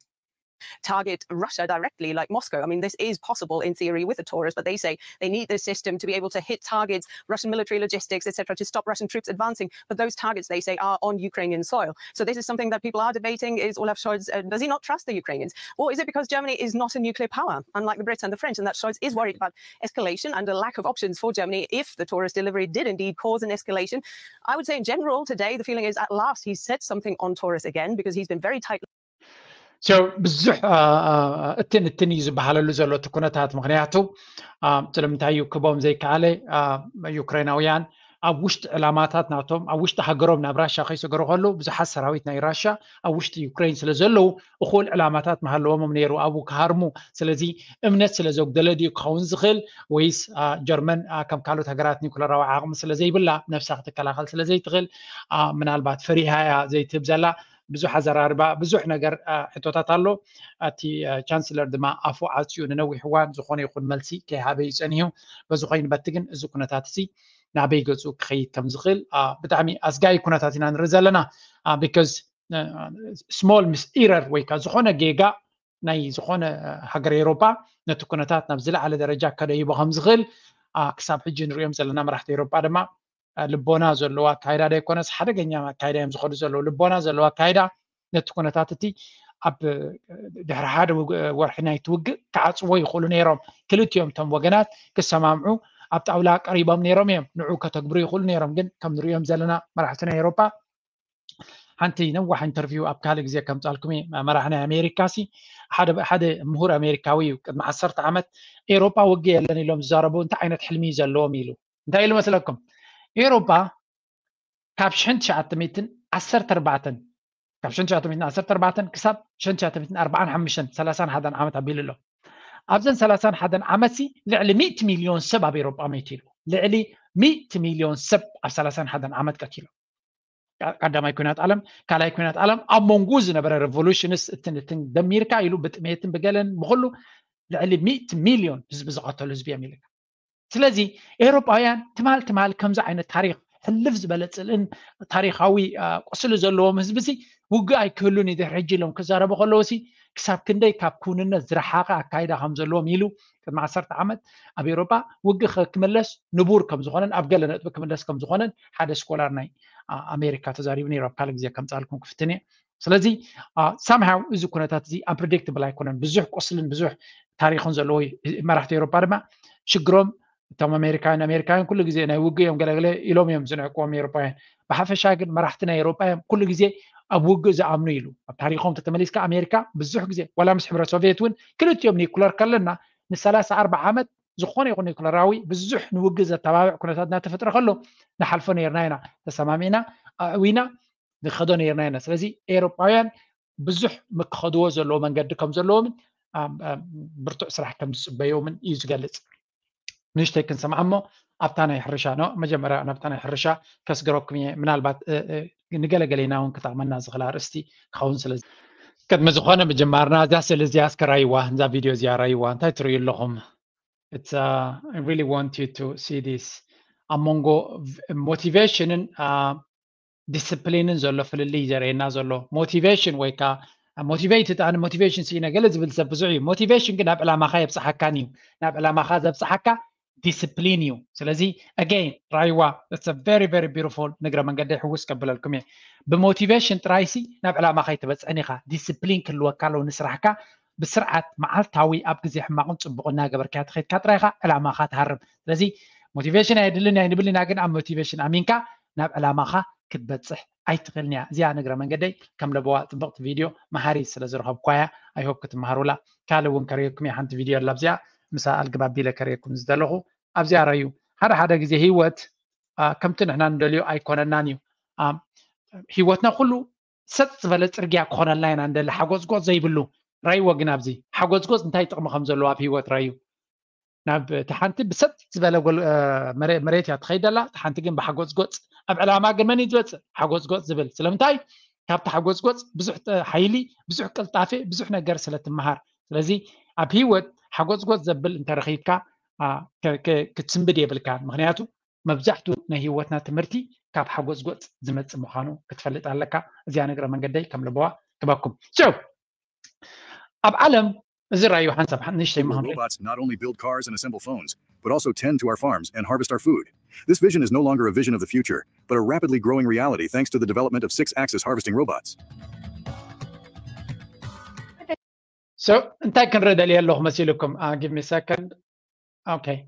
target Russia directly like Moscow. I mean, this is possible in theory with the Taurus, but they say they need the system to be able to hit targets, Russian military logistics, etc., to stop Russian troops advancing. But those targets, they say, are on Ukrainian soil. So this is something that people are debating. Is Olaf Scholz, does he not trust the Ukrainians? Or is it because Germany is not a nuclear power, unlike the Brits and the French, and that Scholz is worried about escalation and a lack of options for Germany if the Taurus delivery did indeed cause an escalation? I would say in general today, the feeling is at last he said something on Taurus again, because he's been very tight. So بزح التني زبحال اللي زلوا تكونتات مغنياتو تلمتايو كبوم زي كعلي يوكريناويان أوشت علاماتات ناتهم أوشت حجرهم نبراشة خيسو جروهلو بزح سراويتنا يراشة أوشت يوكرين سلزلوا وخول علاماتات محلهم منيرو أبو كهرمو سلزي إمنت سلزوج دلدي خونزخل ويس جرمن كم كالو تجارات نيكولا رواعهم سلزي بالله نفس أخت كلاخل سلزي تغل من البعض فريها زي تبزلا بزح زراربا بزح نجر حتوتات له أتي chancellor دما أفو عاتيو ننوي حوان زخوني يكون ملسي كهابي سنيهم بزخين بتجن زكوناتاتسي نعبي جزء خي تمزخل بتعمي أزجاي كوناتاتي نرزلنا because small error ويكا زخونا جيجا ناي زخونا حجر أوروبا نتكوناتات نبزل على درجة كده يبغى مزغل كسب حجين ريم زلنا مرحت أوروبا دما لبنا زلوا كايدا ديكونس حدا جنيا كايدا يمزخود زلوا لبنا زلوا كايدا نتكونتاتتي أب دهر هذا ورحنا يتوج كعصو يخلون يرام كل يوم تم وجنات كسمامعو أبت أولاك قريبا من يرام يوم نعوك تكبري يخلون يرام جن كم نريهم زلنا مرحتنا أوروبا هنتي نوح انترفيو أبكالك زي كم تقولكمي مرحنا أمريكاسي حدا مهور أمريكاوي وقد معصرت عمت أوروبا وجي لأن لهم زاربون تعينت حلمي زلوا ميلو ده إلو مثلكم أوروبا كابشنت شعتميتن عصرت أربعة كاب شنچات ميتن عصرت أربعة كسب شنچات ميتن أربعان حمشن ثلاثان حدا عمت عبيل له أبزن ثلاثان حدا عمسي لعلي 100 مليون سب أوروبا ميتيلو لعلي 100 مليون سب ثلاثان حدا عمت ككيلو قدام يكونات علم كلا يكونات علم أمونجوز نبرة ريفولوشنس تن دمير كايلو بتميتن بجلن مخلو لعلي 100 مليون حزب زعتو لزبي أمريكا سلازي أوروبايان تمال كم زعين التاريخ اللفظ بلت لأن تاريخاوي قصلو زلوهم حزبسي وقاي كلوني ده رجلهم كزارة بخلوسي كسب كندي كابكوننا زرحاقة كايدا همزلو ميلو مع صرت عمد أبي أوروبا وقخ كملس نبور كم زغنن أبقلنا بكملس كم زغنن هذا سكولارناي أمريكا تزاريبني ربكالك زي كم تعلكم كفتني سلازي somehow إذا كنا تاتزي unpredictable يكونن بزح قصلن بزح تاريخهم زلوي ما رحت أوروبا ما شجرم تم أمريكان كل جزء أنا وقيهم قال إلهم يوم زنقوم أوروبا بحافش شاقد ما رحتنا أوروبا كل جزء أبو جزء عملوا له بتاريخهم تتمليس كأمريكا بالزح جزء ولا مش حبر السوفيت ون كل يوم نيكولار كلنا من 3-4 عامات زخوني يقول نيكولاراوي بالزح نوجز التباع كنا تدنا تفترة خلوا نحلفون يرناينا تسمعينا وينا نخدون يرناينا سلزي أوروبايان بالزح مخدوه زلوا من قد كم زلوا من برتق صراحة كم بيوم يزجلت نشتكي نسمع عمو أبتنا يحرشها نو مجمرة أنا أبتنا يحرشها كسجروك من البعد نقل قليناون كتعملنا زغلار استي خون سلز كد مزخانة بجمارنا داس الزياس كرايوة دا فيديو زيارايوة تايتري لهم it's I really want you to see this among motivation and discipline زلوا في اللي جرينا زلوا motivation ويكا motivated أنا motivation سينا قلت بالسبزعي motivation كنا بلا ما خايب صحكاني نبلا ما خايب صحكا discipline you. سلازي again رايوا that's a very beautiful نقرأ من قدي حوس قبل الكمية بmotivation ترايسي نبلا ما خايب بس أنا خا discipline كل وكالو نسرحكا بسرعة مع التعوي أبجزي حما قنص بقولنا قبل كات خيت كات رايخا إلا ما خات هرب سلازي motivation هيدلنا هيدبلي ناقن عن motivation أمينكا نبلا ما خا كتبت صح أيتقلني زي أنا قرأ من قدي كم لبوا طبقت فيديو مهاري سلازي رحب قوية I hope كت مهارولا كالو ونكريكم يا حنت فيديو اللبزيا مساء القبابيلة كريكم زدلغو أبزي أرايو هذا جزي هيوت كمتن هنا ندليو أيكون نانيو هيوتنا كله ست فلت رجع كون اللين عند الحجوز جوز زي بلو رايو جنابزي حجوز جوز نتاي تقم 5 لو هيوت رايو ناب تحنت بست فلت قول مريت يا تخيل لا تحنت جنب حجوز جوز أبعلا ما جمني جوز حجوز جوز زبل سلامتاي كابت حجوز جوز بزحت حيلي بزحت الطافي بزحنا جرسلة المهار لذي أب هيوت حجوز جوز زبل أنت رخيتك كتسمبدي بالكان مغنياتو مبزحتو نهيوتنا تمرتي كاب حجوز جوز زمت مخانو كتفلت علىك زيان قرا من قدي كم لبوا تباكم شوف أب علم زرع يوحنا سبحان نشتي مهم robots not only build cars and assemble phones but also tend to our farms and harvest our food. This vision is no longer a vision of the future but a rapidly growing reality thanks to the development of 6-axis harvesting robots. So انت كن ردلي الله مسيلكم give me a second. اوكي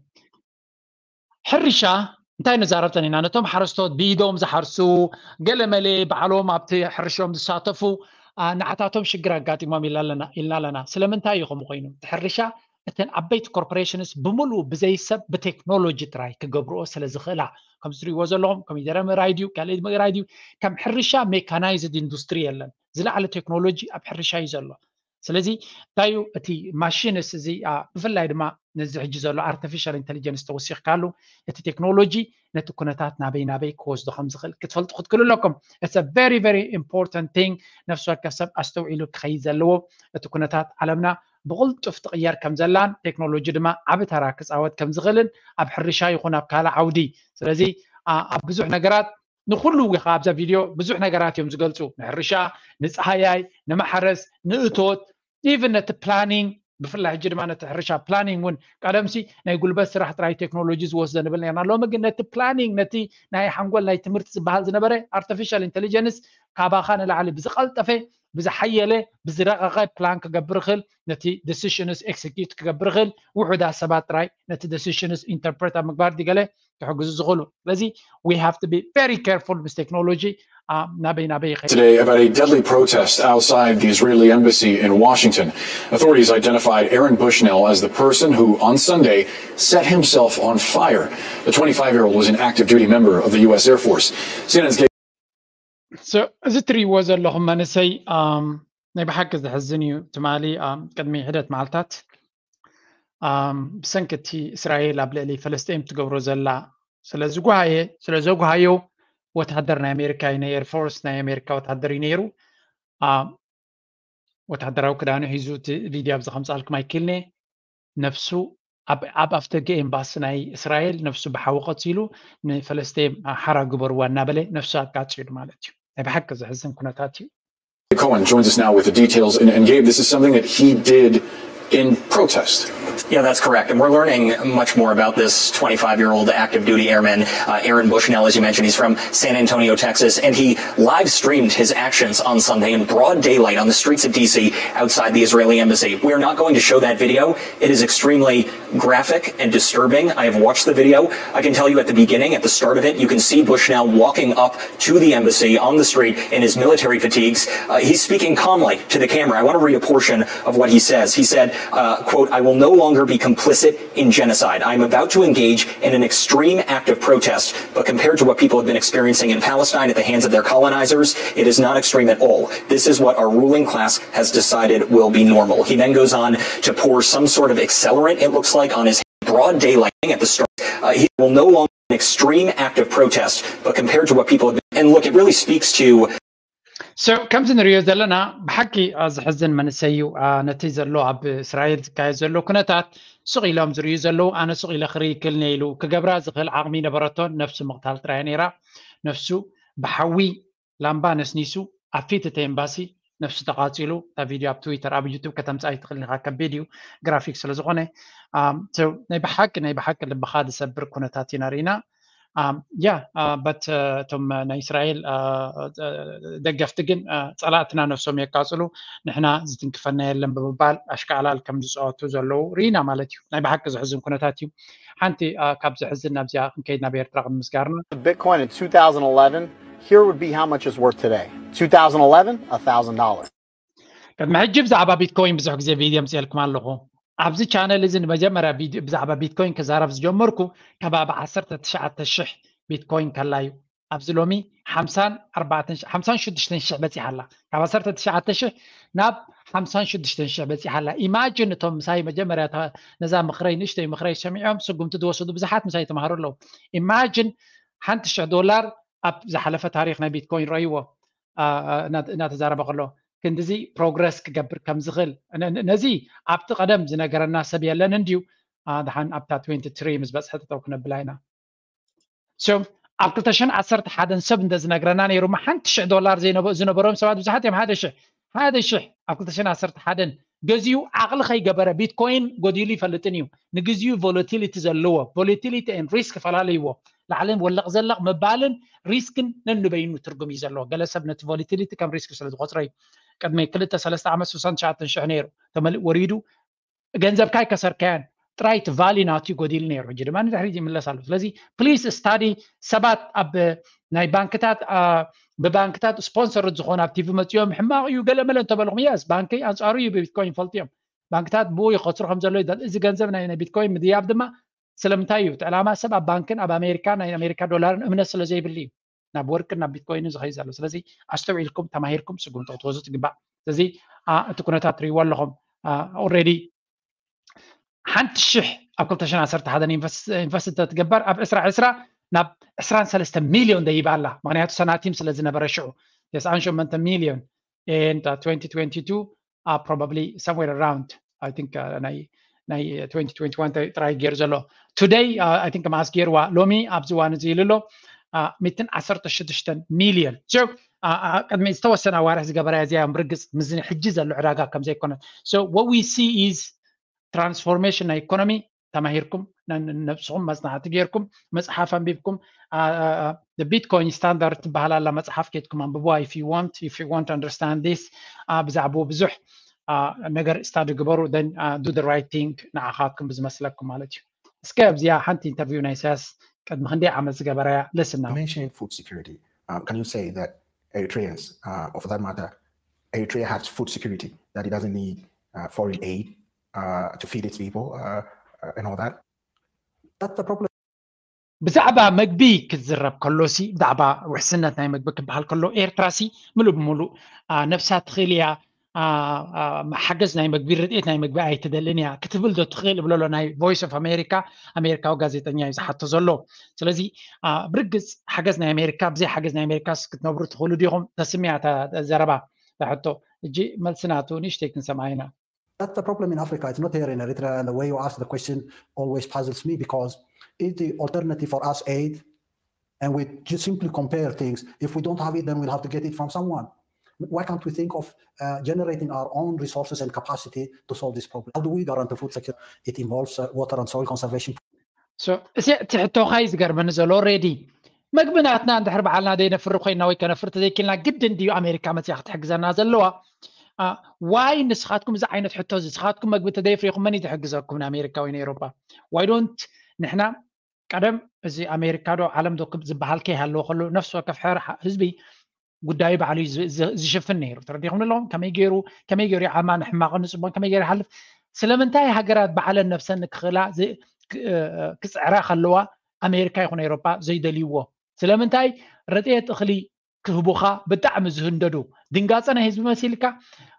حرشة انتي نزاربتني نانتم حرستوت بيدوم زحرسو قلملي بعلوم ابتي حرشوم زساتفو نعتاتهم شقراقات امام إلا لنا سلمنتاي يخم قينو حرشة اتن عبيت كوربريشنس بملو بزي سب بتكنولوجي تراي كقبرو سلزخلا كم سري وزلهم كم يدرم رايديو كاليد ما رايديو كم حرشة ميكانايزد اندستريال لنا زلا على تكنولوجي اب حرشة يزلو سلازي تايو اتي ماشينس زي بفلاي دما نزح جزلو ارتفيشال انتليجنس توسيخ كالو اتي تكنولوجي نتكونتات نابي كوز دو خمس خل كتفلت خد كل لكم it's a very important thing نفسو كسب استوعيلو كخيزلو نتكونتات علمنا بغلط افتقيار كم زلان تكنولوجي دما عب تراكس عواد كم زغلن اب حرشاي يكون اب كالا عودي سلازي اب بزح نغرات نخلو خابز فيديو بزح نغرات يوم زغلصو نحرشا نصحاياي نمحرس نئتوت even at the planning بفرلا حجر معناته رشا بلانينج ون قدامسي ناي قلبات سرح تراي تكنولوجيز وزنبلنا انا لو مجن نت بلانينج نتي ناي حنقول ناي تمرت بحال زنبره ارتفيشال انتليجنس كابا خان العلي بزقلطفه بزحيله بزرقه بلان كغبرخل نتي ديسيشنز اكزيكيوت كغبرخل وحده سبات تراي نتي ديسيشنز انتربريت مقبار ديغله تحجز زغلو لذي we have to be very careful with technology. Today, about a deadly protest outside the Israeli embassy in Washington. Authorities identified Aaron Bushnell as the person who, on Sunday, set himself on fire. The 25-year-old was an active-duty member of the U.S. Air Force. CNN's So, the three was Allahumma Nisay. Nabahakaz Hazinu Tamali, Kadmi Hidat Maltat. Sankati Israel, Ableli, Palestine to go Rosella. Salazugayo. وتحضرنا أمريكا إن إير فورس نا أمريكا وتحضرينيرو وتحضروا كده أنا هيزوت فيديو بس 5 ساعات مايكلني نفسه أب أفتجئ بس ناي إسرائيل نفسه بحاول قتيله من فلسطين حرق بروا النابلة نفسه قاتشير مالتيو بحكي زهزن كناتاتي. Cohen joins us now with the details and Gabe, this is something that he did in protest. Yeah, that's correct. And we're learning much more about this 25-year-old active duty airman, Aaron Bushnell, as you mentioned. He's from San Antonio, Texas, and he live streamed his actions on Sunday in broad daylight on the streets of D.C. outside the Israeli embassy. We're not going to show that video. It is extremely graphic and disturbing. I have watched the video. I can tell you at the beginning, at the start of it, you can see Bushnell walking up to the embassy on the street in his military fatigues. He's speaking calmly to the camera. I want to read a portion of what he says. He said, quote, I will no longer be complicit in genocide. I'm about to engage in an extreme act of protest, but compared to what people have been experiencing in Palestine at the hands of their colonizers, it is not extreme at all. This is what our ruling class has decided will be normal. He then goes on to pour some sort of accelerant, it looks like, on his broad daylight at the start. He will no longer be an extreme act of protest, but compared to what people have been... And look, it really speaks to... So comes in the Rio Delana, Bhaki as Hazan Manasayu, Natiza Law of Israel, Kaiser Lokunatat, Surilam Zurizo, and Surilakri Kilnelu, Kagabraz, Hel Army Nabaraton, Nafsu Mortal Trainera, Nafsu, Bahawi, Lambanes Nisu, Affited Embassy, Nafsu Taratilu, a video up Twitter, Abu YouTube, Katam's Aitel Haka video, graphics Lazone. So Nebahak, Nebahak, the Bahadis at Burkunatatin Arena. Yeah, but Tom Israel دقفتجن طلعتنا نفسهم يقاتلوا نحنا زدن كفنا لم ببال أشكاله الكم جزء تزلوا رينا مالتيو نبي حكز حزن كناتيو حنتي كابز حزن نبزيا كيدنا بيرترقم مسكرنا. Bitcoin in 2011 here would be how much it's worth today. 2011 $1,000. قد ما هجيب زعبا بيتكوين بزح زي فيديو مسيال كمان لقو. عبزي كان لازم مجمرة بزعبة بيتكوين كزارف زجمركو كباب 10 تشعة بيتكوين كلايو عبزلومي 50 4 50 شدشتنش بتي حلا كباب 10 تشعة ناب 50 شدشتنش بتي حلا إيماجن توم ساي مجمرة نزام مخري نشتي مخري شميعهم سقوم تدوسوا بزحات مساي تمهروا له إيماجن $100 أب زحلفة تاريخنا بيتكوين رأيوه نتزارب قلوا كندزي بروجرس كجبر كم زغل نزي عبت قدم زنا جرنا سبيا لنا نديو دحين عبت 23 بس حتى توكنا بلاينا شوف عقلتشان 10 حدا 7 دزنا جرنا نيرو ما حنتش $1 زينا بروم سبعة بس حتى هذا الشيء عقلتشان 10 حدا جزيو عقل خي جبر بيتكوين قديلي فلتنيو نجزيو volatility زلوا volatility and risk فلاليو العالم ولا زلق مبالن ريسكن ننبينو ترجمي زلوا جلس بنت volatility كم ريسك سلط غطري قد ما يكلت 3 عام سوسان شعت شحنير تمل وريدو جنزب كاي كسر كان ترايت فالي ناتي قديل نيرو جرمان تحريج من لسالف لذي بليز استادي سبات اب ناي بانكتات ببانكتات سبونسر تزخون اب تي في متيوم حماغيو قال ملن تبلغ مياس بانكي انصاريو ببيتكوين فلتيم بانكتات بو يخسرهم زلو دال اذا جنزب ناي بيتكوين مدياب دما سلمتايو علامه 7 بانكن اب امريكا ناي امريكا دولار من سلازي بلي نابورك ناب بيتكوين زخي زالو سلازي أستوعلكم تماهيركم سجون توتوزو تجبا سلازي تكون تاتري واللهم already حنتشح أقولتشان 10 حدا ينفست تتجبر أب إسرع ناب إسرع 3 مليون ده يبقى الله معناته سنتين سلازينا برشعو يسألون شو منت مليون in 2022 probably somewhere around I think 2021 try years زلو today I think ماس جيروا لومي أبزوان زيللو 216 مليون so قد ما استوى السنة وارح زي قبل زي أمريكا مزين حجزة العراق كم زي كنا so what we see is ترانسفورميشن ايكونومي تماهيركم نفسهم مصنعات غيركم مصحفا بيبكم the Bitcoin standard بحال لا مصحف كيتكم انبوا if you want to understand this بزعبو بزح نجر استاد جبرو then do the right thing نعاقاتكم بزمسلكم مالتي سكابز يا حنت انترفيو نايساس قد ما عندي عمل زغبريا listen now mentioning food security can you say that Eritreans or for that matter Eritrea has food security that it doesn't need foreign aid to feed its people and all that that's the problem بزعبا مكبي كتزرب كلوسي دعبا وحسنات ناي مكبك بحال كلو ايرتراسي ملو بملو نفسات خيليا ما حجز ناي مكبي رديت ناي مكبي اي تدلنيا كتبل دو تخيل بلولو ناي فويس اوف امريكا امريكا وغازيتنيا يزحط زلو سلازي برقز حجزنا امريكا بزي حجزنا امريكا كتنبرو تخولو ديهم تسميعتا زربا تحطو جي ملسناتو نشتيك نسمعينا That's the problem in Africa. It's not here in Eritrea. The way you ask the question always puzzles me because it's the alternative for us aid, and we just simply compare things. If we don't have it, then we'll have to get it from someone. Why can't we think of generating our own resources and capacity to solve this problem? How do we guarantee food security? It involves water and soil conservation. So, already. مجموعتنا عند حرب على دينا في الرقينا ويكنفرت ذي كنا جدا ديو أمريكا ما تياخد حجزنا زلوها. Why نسخاتكم إذا عينت حتى نسخاتكم مقبل تدافعكم من يتحجزكم من أمريكا وين أوروبا. Why don't نحنا كلام زي أمريكا رو عالم دوك زبالكي هلو خلو نفسه كفحر حزبي قداي بعلي زي شف النير. ترديهم لهم كم يجروا عمان حماقن سبون كم يجري حلف سلامنتاي هجرات بعلى النفس إنك خلا زي كسعرا خلوها أمريكا يكون أوروبا زي دليوه سلامنتاي رديت أخلي كهبوخا بتعم زهنددو دينغاز أنا هزب مسيلكا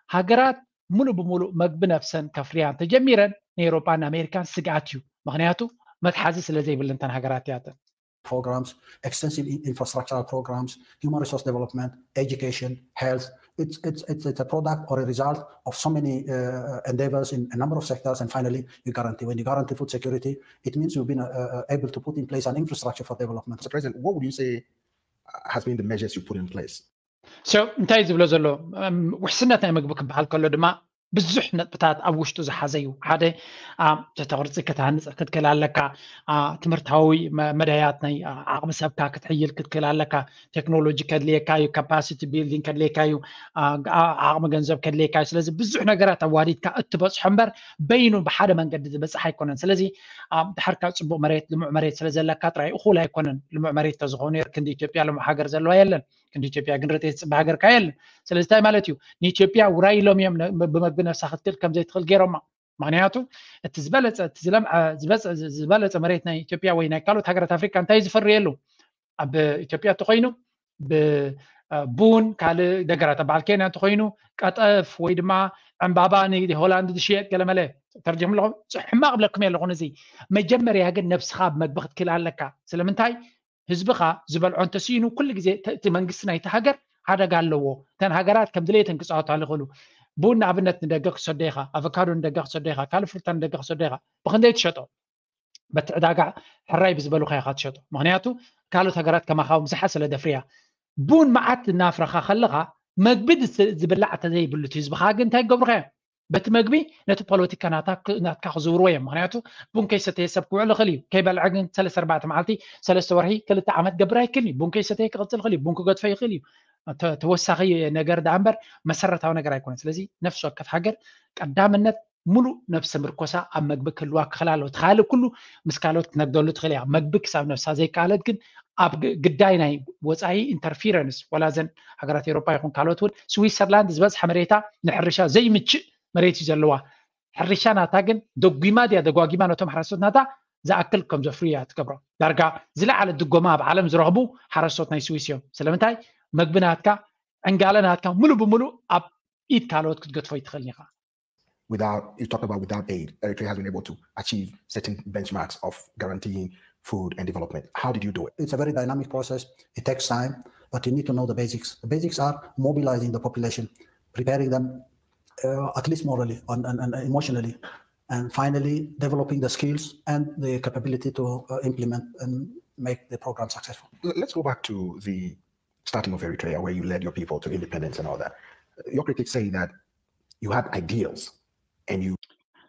هجرات ملو بملو مجبنفسن كفريان تجميرا نيروبان أمريكان سجعتيو مغنياتو متحازس اللي زي بلنتان هجرات ياتا. Programs, extensive infrastructural programs, human resource development, education, health. It's a product or a result of so many endeavors in a number of sectors. And finally, you guarantee. When you guarantee food security, it means you've been able to put in place an infrastructure for development. Mr. President, what would you say has been the measures you put in place? So, نتايز بلو زلو وحسنتنا مقبك بحال كله دما بزح نتبتات أوشتو زحازيو هذا تتغرز كتهنس كتكلال لك تمرتهاوي مداياتنا عقم سبكا كتحيل كتكلال لك تكنولوجي كدليكايو كاباسيتي بيلدين كدليكايو عقم جنزب كدليكايو سلازي بزح نقرات أواريد كأتباس حمبر بينو بحدا من قدد بس حيكونن سلازي تحركات صبو مريت لمع مريت سلازي لك رأي أخولا يكونن لمع مريت تزغونير كندي تيبيا لمع حقر زلو يلن كندي تيبيا جنرتيس بحقر كايلن سلازي تاي مالتيو ني تيبيا وراي لهم يم بمقبل نسخت كم زي تخل جيرما معناته التزبالة تزلم زبالة مريتنا إثيوبيا وين كالو تجارة أفريقيا أنت يزف الريالو بإثيوبيا تقينو ببون كله تجارة تبع الكينيا تقينو كأتف ويدما عن باباني دي هولندا دي شيء كلام له ترجم لهم ما قبل كمية لغنزي مجمر يهجن نفس خاب مطبخت كل علقة سلمنتاي هزبخة زبال عنتسينو كل جزء تمنجسنا يتهجر هذا قال له تان هجرات كم دليل تنقص عطا لغلو بون عبنت ندقق صديقة، أفكارو ندقق صديقة، كالفرتان ندقق صديقة، بخنديت شطو، بتدقع حراي بزبالو خيخات شطو، مغنياتو كالو ثقرات كما خاو مسحس لدفريها، بون معت النافرخة خلقها، مقبد زبلعت زي بلو تيزبخا قنتاي قبر خيم، بتمقبي نتو بولوتيكا ناتكا زورويا مغنياتو، بون كيستي سبكو على خليو، كيبال عقن ثلاث أربعة معلتي، ثلاث ورهي كل تعامد قبراي كلي، بون كيستي كغتل خليو، بون كغت في خليو. توسخي نجرد عنبر مسرت هون نجرا يكون سلزي نفسه كف حجر قدام النت ملو نفس مركوسة عم مجبك الواقع خلاله تخاله كله مسكالوت نقدرلو تخليه عم مجبك سام نفسها زي كالت جد أب قدايناي وزعي interference ولا زين حجرات أوروبا يكون كالوت ول سويسرلاند زبز حمريتها نحرشها زي متش مريتي زلوا حرشنا تاجن دقيمة دي دقاقيمة نتوم حرسوتنا تا زا أكلكم زفريات كبرة درجة زلا على الدقمة بعالم زرهبو حرسوتنا سويسيا سلامتاي مجبناتك انقالناتك ملو بملو اب ايد كالوت كتقد فايت خلنيها without you talk about without aid Eritrea has been able to achieve certain benchmarks of guaranteeing food and development how did you do it it's a very dynamic process it takes time but you need to know the basics the basics are mobilizing the population preparing them at least morally and emotionally and finally developing the skills and the capability to implement and make the program successful let's go back to the starting of Eritrea, where you led your people to independence and all that. Your critics say that you had ideals and you...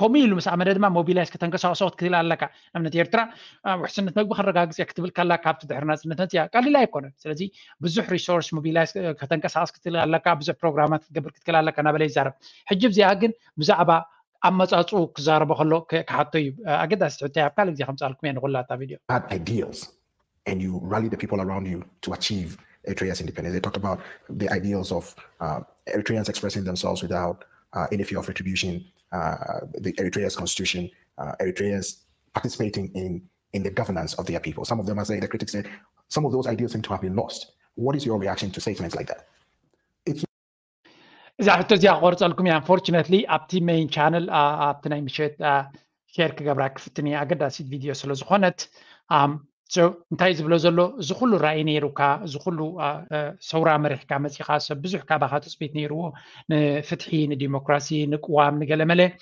كميل مس عمري دم موبيلات كتنقص صوت كذي لعلك أمن تيرترا وحسنت مطبخ الرجاج يكتب الكلا كاب تدحرنا سنتنت يا قال لا يكون سلزي بزح ريسورس موبيلات كتنقص صوت كذي لعلك بزح برنامجات قبل كذي لعلك أنا بلي زرب حجب زي هجن بزعبة أما تصو كزرب خلو كحطي أكيد استعتاب قالك زي خمسة ألفين غلة فيديو. Had ideals and you rally the people around you to achieve Eritrea's independence. They talked about the ideals of Eritreans expressing themselves without any fear of retribution. The Eritrea's constitution, Eritreans participating in the governance of their people. Some of them, as the critics said, some of those ideas seem to have been lost. What is your reaction to statements like that? Unfortunately, up to main channel, up to name shit, Kerkabrak, Fitani Agadasit video solo Zonet. So, Tais Blozolo, Zuhulu Raini Ruka, Zuhulu Sora America, Messias, Buzuka, how to speak Nero, Fethin, Democracy, Nukwam, Galemele,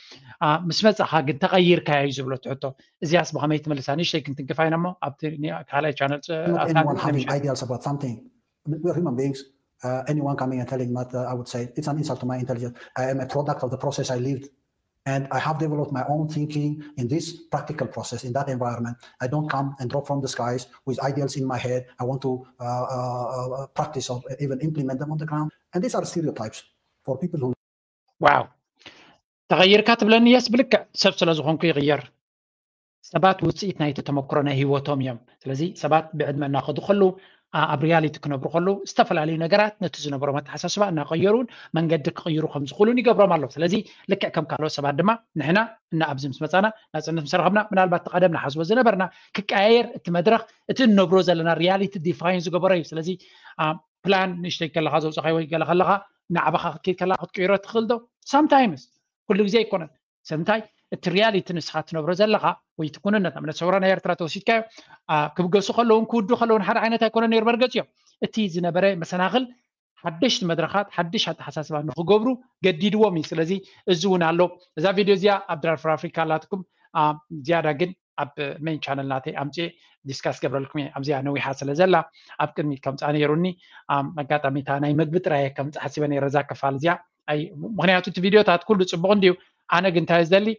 Mismesa Hagen Tayir Kaizoloto, Zias Mohammed Melisani, shaking to Gafanamo, up to Kale channels. Anyone having ideas about something? We're human beings. Anyone coming and telling that, I would say it's an insult to my intelligence. I am a product of the process I lived. And I have developed my own thinking in this practical process, in that environment. I don't come and drop from the skies with ideals in my head. I want to practice or even implement them on the ground. And these are stereotypes for people who... Wow. تغير كاتب لن يسبلك سبسل زخونك يغير. سبات وتسئت نايت تمكرنا هي وتوميم. لذي سبات بعد ما ناخذ خلو أبريالي تكنبر خلو استفل علي نجارات نتوزن برامات حساسة نغيرون من قد تغيروا خمس خلوني قبل ما الله لذي لك كم كارو سبع دماء نحن نأبزم سمتنا نسمع سرقنا من البعض قدمنا حسب زنبرنا كأير تمدرخ تنبروز لنا ريالي تديفاينز قبرايف لذي بلان نشتري كل هذا وصحي ويقال خلها نعبخ كل خط كيرات خلده sometimes كل زي يكون sometimes الريالي تنسحات نبرز لها ويتكون لنا من الصورة هي ترى توصيت كا كبجسوا خلون كودو خلون حر عينتها يكون نير برجتيا التيز نبرة مثلا أغل حدش المدرخات حدش حساس بانه خجبرو جديد وامي سلزي الزون على ذا فيديو زيا أبدر في أفريقيا لاتكم زيادة جن أب مين قناة لاتي أمشي ديسكاس قبل لكم أمزيا نوي حاصل زلا أبكرني كم أنا يروني مقاطع ميتانا يمدبت رأي كم حسبني رزاق فالزيا أي مهنيات الفيديو تات كله تبونديو أنا جنت هزلي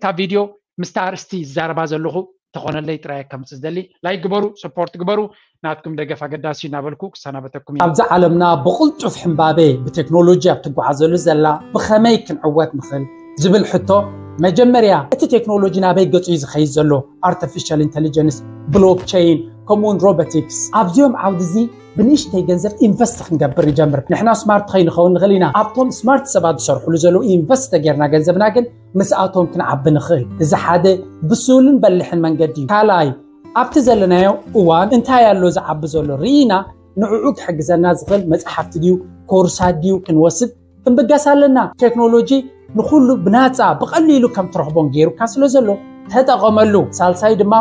تا فيديو مستارستي زاربا زلخو تخون اللي تراي كم تزدلي لايك قبرو سبورت قبرو ناتكم دقة فقداسي نابلكوك سنة بتكم أبز علمنا بقولت في حمبابي بتكنولوجيا بتقع زلو زلا بخميكن عوات مثل زبل حتى مجمريا التكنولوجيا نابي قط إيز خيز زلو artificial intelligence blockchain كمون روبوتكس أبزيوم عودزي بنيش تيجنزر invest خنجبر جمر نحنا سمارت خير خون غلينا أبطم سمارت سبعة شرح لزلو invest جرنا جنزب ناقل مسأتهم كنعب نخيل إذا حدا بسولن بلحن من جديد كلاي أبتزلناه وان انتهى اللوز عبزولو رينا نعوق حق زناز غل مزحفت ديو كورسات ديو كنوصل تنبجسالنا تكنولوجي نخلو بنات بقليلو كم تروح بونجيرو كاسلو زلو هذا غملو سالسايد ما